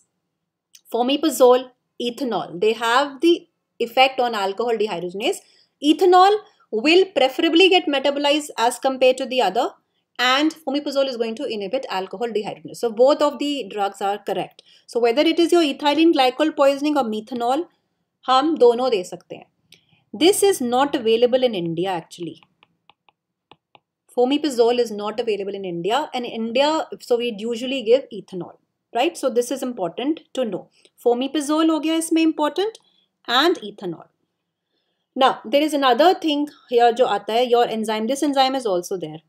fomepizole, ethanol, they have the effect on alcohol dehydrogenase. Ethanol will preferably get metabolized as compared to the other, and fomepizole is going to inhibit alcohol dehydrogenase. So both of the drugs are correct. So whether it is your ethylene glycol poisoning or methanol, hum dono de sakte hain. This is not available in India actually. Fomepizole is not available in India, and in India, so we usually give ethanol, right? So this is important to know. Fomepizole ho gaya isme important, and ethanol. Now, there is another thing here jo aata hai, your enzyme. This enzyme is also there,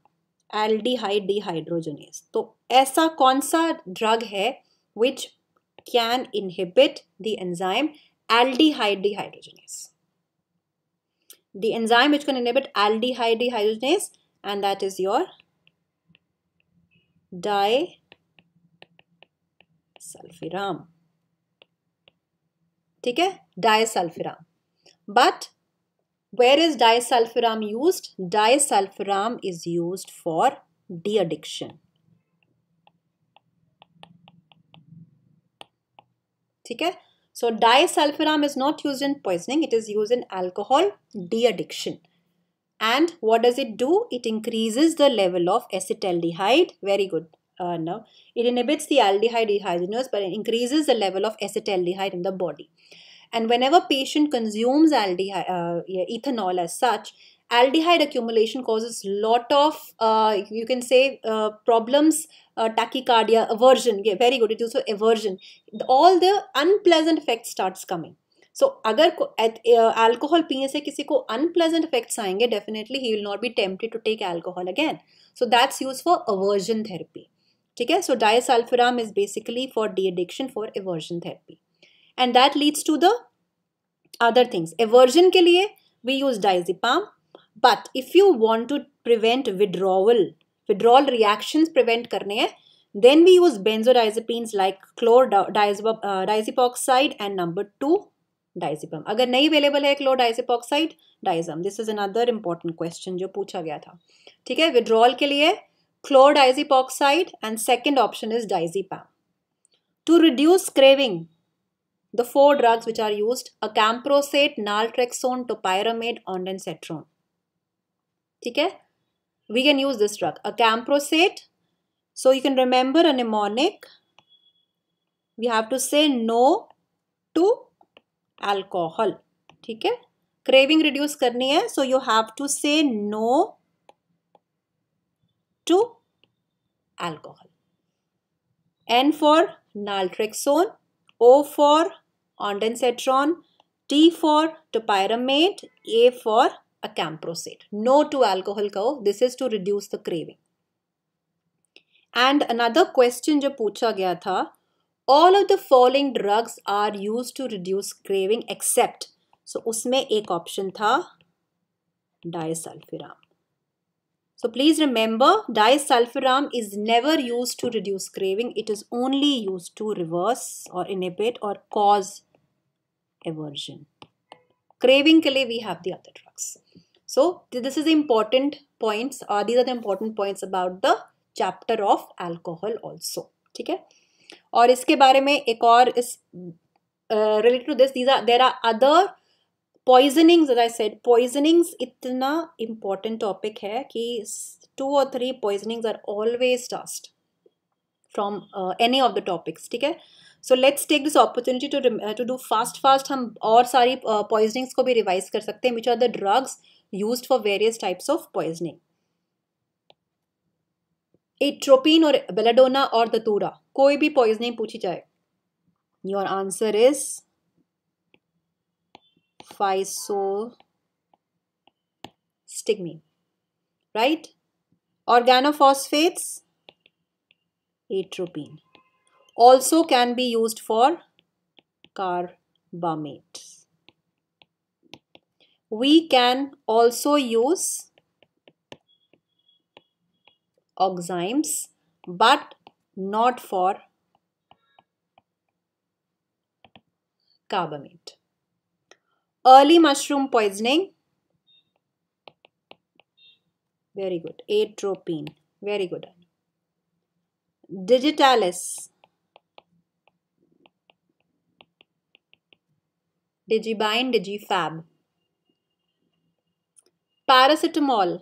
aldehyde dehydrogenase. So, aisa kaun sa drug hai which can inhibit the enzyme aldehyde dehydrogenase? The enzyme which can inhibit aldehyde dehydrogenase, and that is your disulfiram. ठीक है? Disulfiram. But where is disulfiram used? Disulfiram is used for de-addiction. ठीक है? So disulfiram is not used in poisoning. It is used in alcohol de-addiction. And what does it do? It increases the level of acetaldehyde. Very good. No. It inhibits the aldehyde dehydrogenase, but it increases the level of acetaldehyde in the body. And whenever patient consumes aldehyde, ethanol as such, aldehyde accumulation causes lot of, you can say, problems, tachycardia, aversion. Yeah, very good. It is also aversion. All the unpleasant effects starts coming. So agar alcohol peene se kisi ko unpleasant effects aayenge, definitely he will not be tempted to take alcohol again. So that's used for aversion therapy. Okay? So disulfiram is basically for de-addiction, for aversion therapy. And that leads to the other things. Aversion ke liye we use diazepam. But if you want to prevent withdrawal reactions prevent karne hai, then we use benzodiazepines like chlordiazepoxide and number 2. डाइज़ेपम. अगर नहीं available है chlordiazepoxide, diazepam. This is another important question जो पूछा गया था. ठीक है, withdrawal के लिए chlordiazepoxide and second option is diazepam. To reduce craving, the four drugs which are used: acamprosate, naltrexone, topiramate, ondansetron. ठीक है, we can use this drug acamprosate. So you can remember a mnemonic. We have to say no to alcohol. ठीक है, craving reduce करनी है, so you have to say no to alcohol. N for naltrexone, O for ondansetron, T for topiramate, A for acamprosate. No to alcohol kaho. This is to reduce the craving. And another question जो पूछा गया था, all of the following drugs are used to reduce craving except. So उसमें एक option था disulfiram. So please remember, disulfiram is never used to reduce craving. It is only used to reverse or inhibit or cause aversion. Craving ke liye we have the other drugs. So this is the important points. These are the important points about the chapter of alcohol also. ठीक है, और इसके बारे में एक और इस related to this, there are other poisonings. As I said, poisonings इतना important topic है कि 2 or 3 poisonings are always asked from any of the topics. ठीक है, so let's take this opportunity to do fast. हम और सारी poisonings को भी revise कर सकते हैं, which are the drugs used for various types of poisoning. Atropine और belladonna और datura, कोई भी poisoning पूछी जाए, your answer is physostigmine, right? Organophosphates, atropine, also can be used for carbamate. We can also use oximes, but not for carbamate. Early mushroom poisoning, very good, atropine, very good. Digitalis, digibine, digifab. Paracetamol,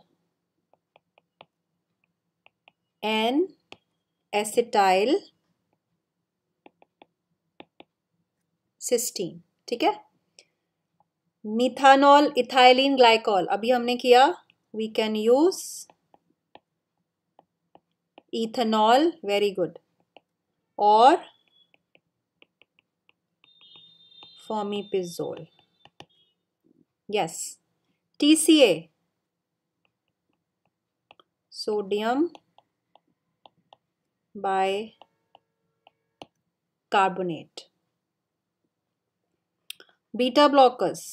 N-acetyl cysteine. ठीक है, methanol, ethylene glycol अभी हमने किया. We can use ethanol, very good, और fomepizole, yes. TCA, sodium bicarbonate. Beta blockers,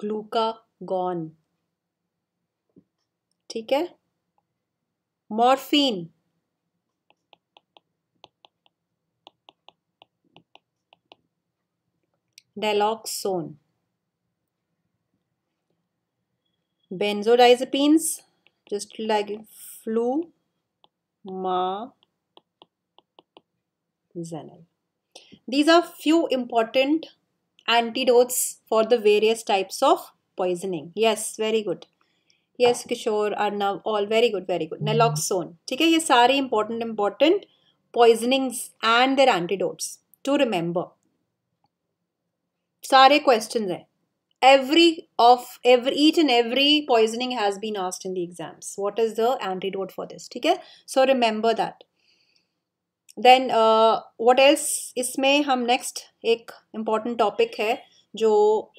glucagon, ठीक है, morphine, naloxone, benzodiazepines, just like fluoxetine. These are few important antidotes for the various types of poisoning. Yes, very good. Yes, Kishore, Arnav, all very good, very good. Naloxone. ठीक है, ये सारे important poisonings and their antidotes to remember. सारे questions हैं. Each and every poisoning has been asked in the exams. What is the antidote for this? ठीक है, so remember that. Then what else? इसमें हम next एक important topic है जो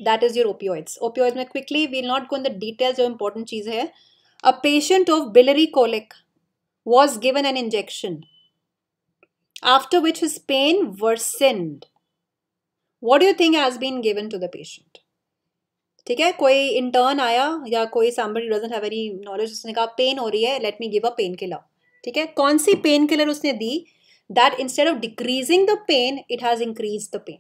that is your opioids. Opioids में quickly we will not go in the details, जो important चीज़ है. A patient of biliary colic was given an injection after which his pain worsened. What do you think has been given to the patient? ठीक है, कोई intern आया या कोई somebody doesn't have any knowledge, उसने कहा pain हो रही है, let me give a painkiller. ठीक है, कौन सी painkiller उसने दी that instead of decreasing the pain, it has increased the pain.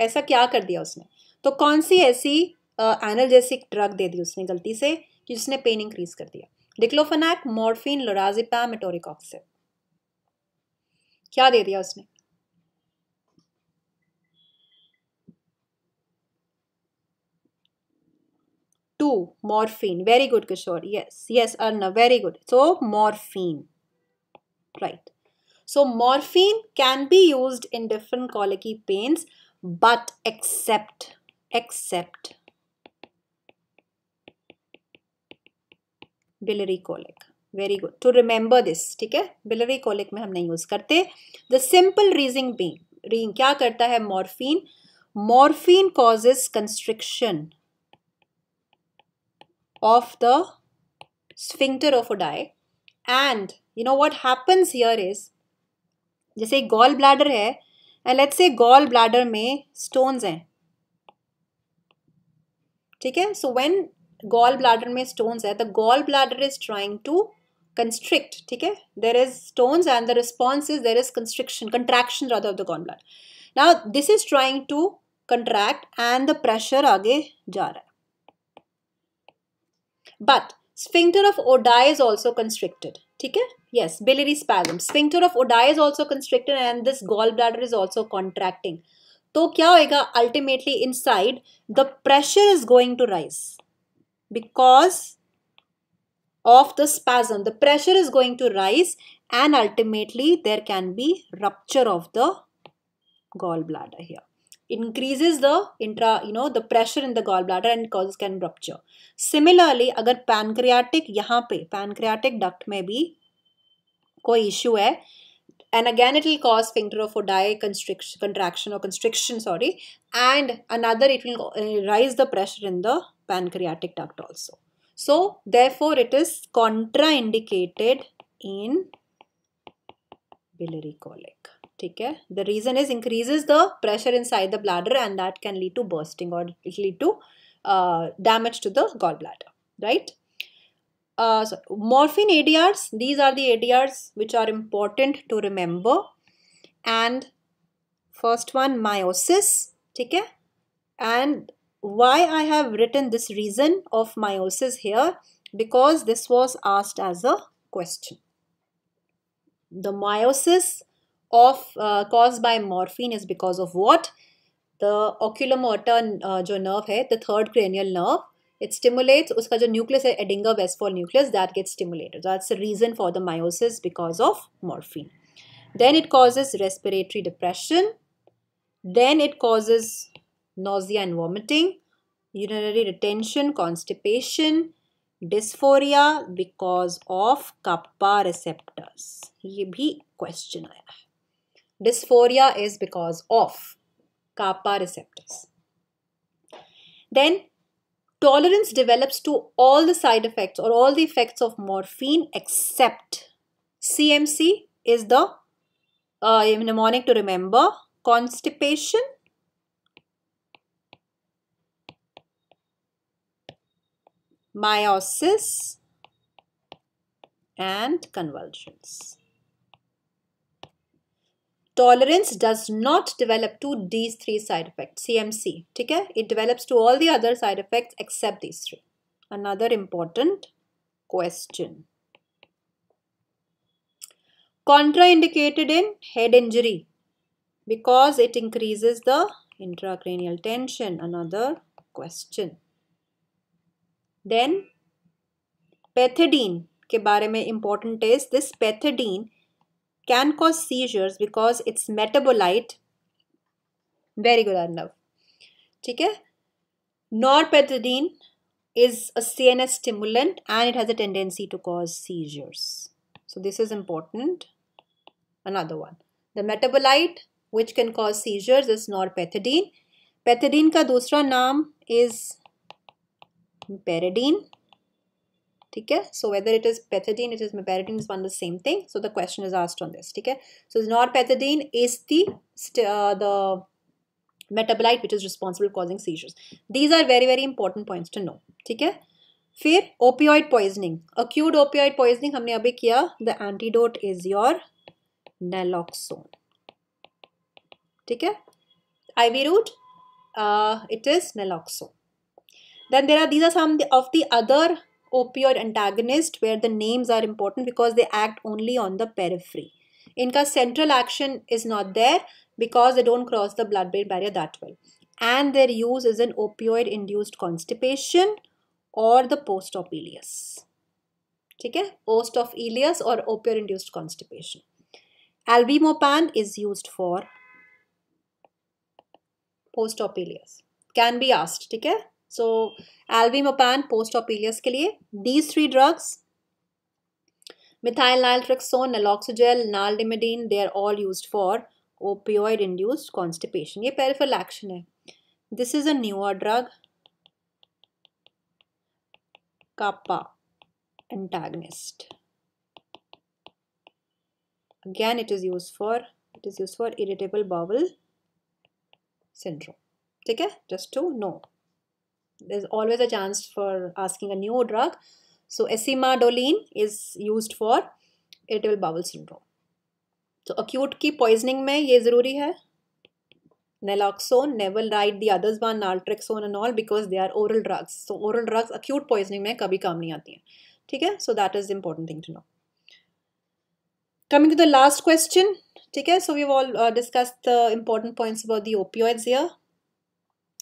ऐसा क्या कर दिया उसने? तो कौन सी ऐसी एनाल्जेसिक ड्रग दे दी उसने गलती से जिसने पेन इंक्रीज कर दिया? डिक्लोफेनाक, मॉर्फिन, लोराज़ेपम, एटोरिकॉक्सिब, क्या दे दिया उसने? Two, morphine. Very good, Kishore. Yes, yes, Arna. Very good. So, morphine. Right. So, morphine can be used in different colicky pains, but except biliary colic. Very good. To remember this, okay? Biliary colic में हम नहीं use करते. The simple reason being, क्या करता है morphine? Morphine causes constriction of the sphincter of Oddi, and you know what happens here is, जैसे gallbladder है, and let's say gallbladder में stones हैं, ठीक है? So when gallbladder में stones है, the gallbladder is trying to constrict, ठीक है? There is stones and the response is there is constriction, contraction rather of the gallbladder. Now this is trying to contract and the pressure आगे जा रहा है. But sphincter of Oddi is also constricted. Okay? Yes, biliary spasm. Sphincter of Oddi is also constricted and this gallbladder is also contracting. So what will happen? Ultimately inside, the pressure is going to rise because of the spasm. The pressure is going to rise and ultimately there can be rupture of the gallbladder here. Increases the the pressure in the gallbladder and causes can rupture. Similarly, अगर pancreatic यहाँ पे pancreatic duct में भी कोई issue है, and again it will cause sphincter of Oddi contraction, and another it will rise the pressure in the pancreatic duct also. So therefore it is contraindicated in biliary colic. The reason is increases the pressure inside the bladder and that can lead to bursting or it lead to damage to the gallbladder, right? So morphine ADRs, these are the ADRs which are important to remember. And first one, meiosis, okay? And why I have written this reason of meiosis here, because this was asked as a question. The meiosis caused by morphine is because of what? The oculomotor जो nerve है, the third cranial nerve, it stimulates, उसका जो nucleus है, Edinger-Westphal nucleus, that gets stimulated. That's the reason for the meiosis because of morphine. Then it causes respiratory depression. Then it causes nausea and vomiting, urinary retention, constipation, dysphoria because of kappa receptors. ये भी question आया है. Dysphoria is because of kappa receptors. Then tolerance develops to all the side effects or all the effects of morphine except CMC is the mnemonic to remember. Constipation, meiosis and convulsions. Tolerance does not develop to these three side effects, CMC, okay? It develops to all the other side effects except these three. Another important question. Contraindicated in head injury because it increases the intracranial tension. Another question. Then, pethidine ke baare mein important is this pethidine can cause seizures because its metabolite, very good Arnav, okay? Norpethidine is a CNS stimulant and it has a tendency to cause seizures. So this is important. Another one. The metabolite which can cause seizures is norpethidine. Pethidine ka dusra naam is meperidine. Okay? So whether it is pethidine, it is meperidine, is one the same thing. So the question is asked on this. Okay? So norpethidine is the metabolite which is responsible for causing seizures. These are very very important points to know. Okay? Then opioid poisoning. Acute opioid poisoning, we have done. The antidote is your naloxone. ठीक है, IV route it is naloxone. Then there are, these are some of the other opioid antagonists where the names are important because they act only on the periphery. Inka central action is not there because they don't cross the blood-brain barrier that well. And their use is in opioid-induced constipation or the post-op ileus. Okay? Post-op ileus or opioid-induced constipation. Albumopan is used for post-op ileus. Can be asked. Okay? So, albumopan post-op ileus ke liye. These three drugs, methyl naltrexone, naloxegel, naldimidine, they are all used for opioid-induced constipation. Ye peripheral action hai. This is a newer drug, kappa antagonist. Again, it is used for irritable bowel syndrome. Okay, just to know, there's always a chance for asking a new drug. So esimadoline is used for irritable bowel syndrome. So acute ki poisoning mein ye zaruri hai. Naloxone, never write the others one, naltrexone and all, because they are oral drugs. So oral drugs acute poisoning mein kabhi kaam nahi aati hai. Okay? So that is the important thing to know. Coming to the last question. Okay? So we've all discussed the important points about the opioids here.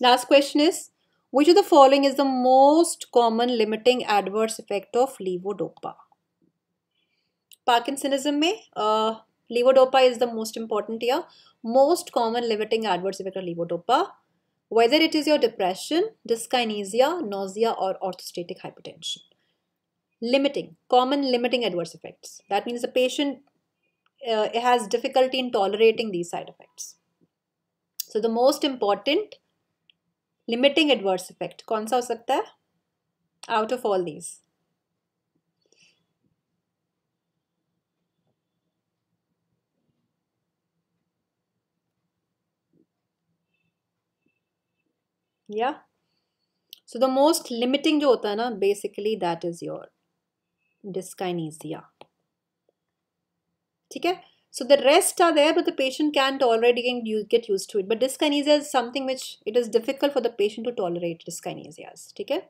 Last question is, which of the following is the most common limiting adverse effect of levodopa? Parkinsonism mein, levodopa is the most important here. Most common limiting adverse effect of levodopa, whether it is your depression, dyskinesia, nausea or orthostatic hypotension. Limiting, common limiting adverse effects. That means the patient has difficulty in tolerating these side effects. So the most important limiting adverse effect, kaun sa ho sakta hai out of all these? Yeah. So the most limiting jo hota hai na, basically that is your dyskinesia. Okay? So the rest are there, but the patient can't already get used to it. But dyskinesia is something which it is difficult for the patient to tolerate, dyskinesias. Okay?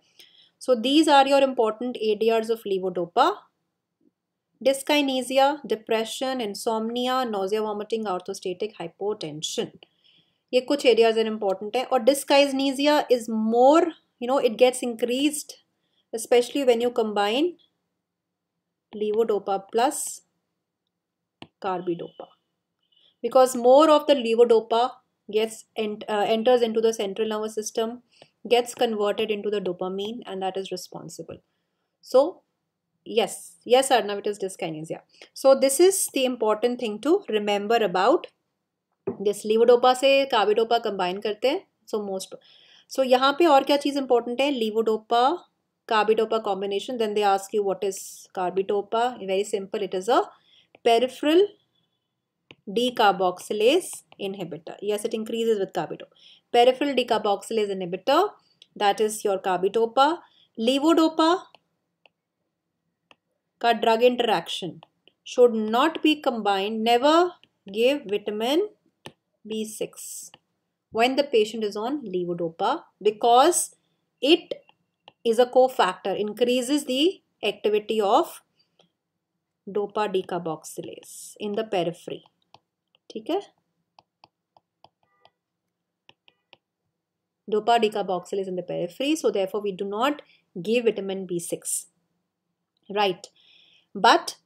So these are your important ADRs of levodopa. Dyskinesia, depression, insomnia, nausea, vomiting, orthostatic hypotension. Ye kuch areas are important hai. Or dyskinesia is more, you know, it gets increased, especially when you combine levodopa plus carbidopa, because more of the levodopa gets enters into the central nervous system, gets converted into the dopamine, and that is responsible. So yes Arnav, it is dyskinesia. So this is the important thing to remember about this. Levodopa se carbidopa combine karte hain. So most, so yahan pe aur kya cheez important hai? Levodopa carbidopa combination. Then they ask you what is carbidopa. Very simple, it is a peripheral decarboxylase inhibitor. Yes, it increases with carbidopa. Peripheral decarboxylase inhibitor, that is your carbidopa. Levodopa ka drug interaction should not be combined. Never give vitamin B6 when the patient is on levodopa, because it is a cofactor, increases the activity of dopa decarboxylase in the periphery. ठीक है? Dopa decarboxylase in the periphery. So therefore we do not give vitamin B6. Right. But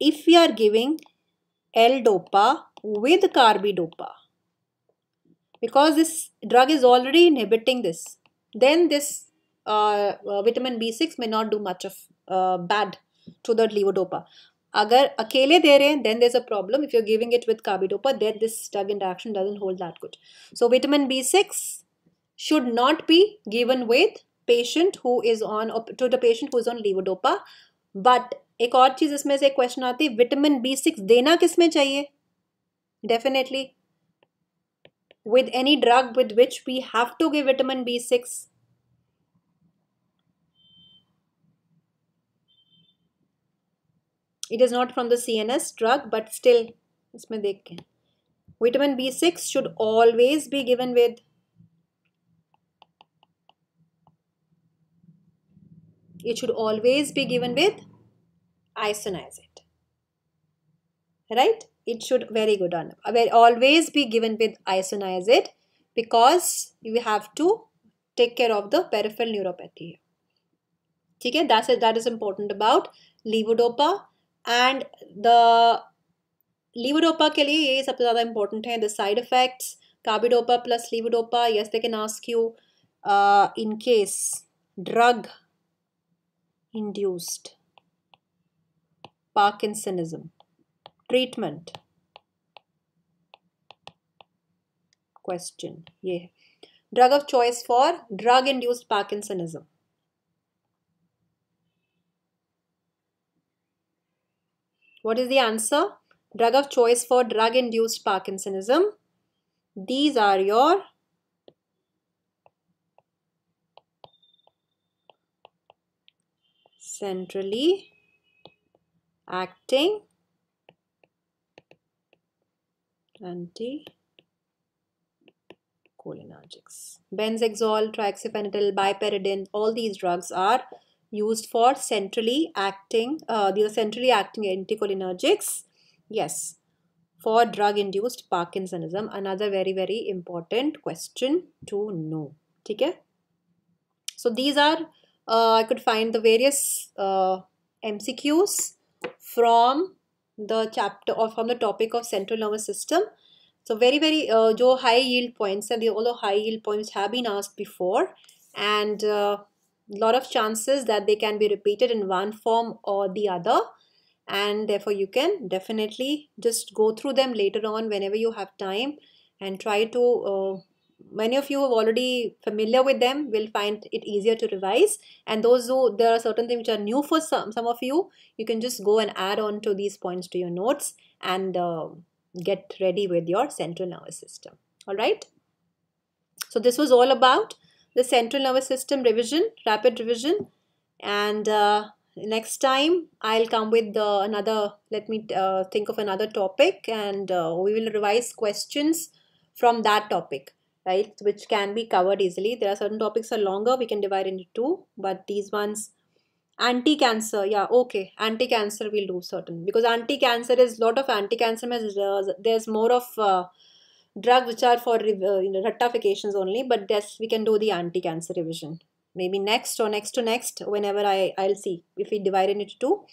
if we are giving L-dopa with carbidopa, because this drug is already inhibiting this, then this vitamin B6 may not do much of bad to the levodopa. Agar akele de rahe hain, then there's a problem. If you're giving it with carbidopa, then this drug interaction doesn't hold that good. So vitamin B6 should not be given with patient who is on, to the patient who is on levodopa. But ek aur cheez isme se question aati, vitamin B6 dena kisme chahiye? Definitely with any drug with which we have to give vitamin B6. It is not from the CNS drug, but still इसमें देखते हैं, vitamin B6 should always be given with isoniazid, right? It should always be given with isoniazid because you have to take care of the peripheral neuropathy. Okay, that is important about levodopa, and the levodopa के लिए ये सबसे ज़्यादा important है. The side effects, carbidopa plus levodopa. Yes, they can ask you in case drug induced Parkinsonism treatment question. ये है drug of choice for drug induced Parkinsonism. What is the answer? Drug of choice for drug induced Parkinsonism. These are your centrally acting anticholinergics. Benzhexol, triaxiphenyl, bipyridine, all these drugs are used for centrally acting, these are centrally acting anticholinergics. Yes, for drug induced Parkinsonism, another very, very important question to know. Okay, so these are I could find the various MCQs from the chapter or from the topic of central nervous system. So very, very jo high yield points, and although high yield points have been asked before, and lot of chances that they can be repeated in one form or the other, and therefore you can definitely just go through them later on whenever you have time, and try to many of you who are already familiar with them will find it easier to revise, and those who there are certain things which are new for some of you, you can just go and add on to these points to your notes and get ready with your central nervous system. All right, so this was all about the central nervous system revision, rapid revision, and next time I'll come with another, let me think of another topic, and we will revise questions from that topic, right, which can be covered easily. There are certain topics are longer, we can divide into two, but these ones, anti-cancer, yeah, okay, anti-cancer we'll do certain, because anti-cancer is, lot of anti-cancer, there's more of drugs which are for rectifications only, but yes, we can do the anti-cancer revision maybe next or next to next, whenever I'll see if we divide it into two.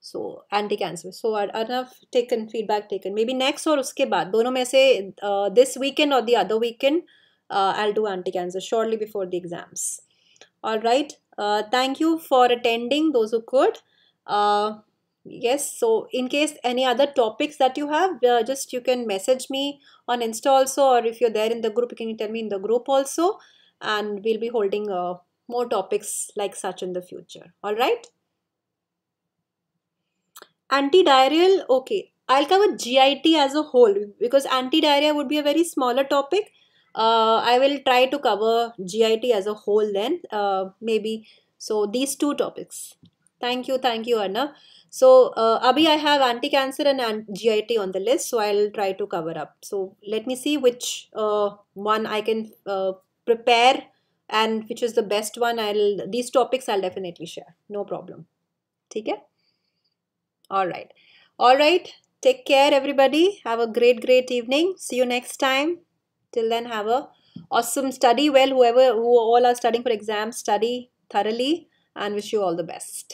So anti-cancer, so enough taken feedback taken, maybe next or uske baad dono mein se this weekend or the other weekend I'll do anti-cancer shortly before the exams. All right, thank you for attending those who could. Yes, so in case any other topics that you have, just you can message me on Insta also, or if you're there in the group, you can tell me in the group also, and we'll be holding more topics like such in the future. All right, antidiarrheal, okay, I'll cover GIT as a whole, because antidiarrhea would be a very smaller topic. I will try to cover GIT as a whole then, maybe, so these two topics. Thank you, Arnav. So, abhi I have anti-cancer and GIT on the list, so I'll try to cover up. So, let me see which one I can prepare, and which is the best one. These topics I'll definitely share. No problem. Okay? All right. All right. Take care, everybody. Have a great evening. See you next time. Till then, have a awesome study. Well, who all are studying for exams, study thoroughly, and wish you all the best.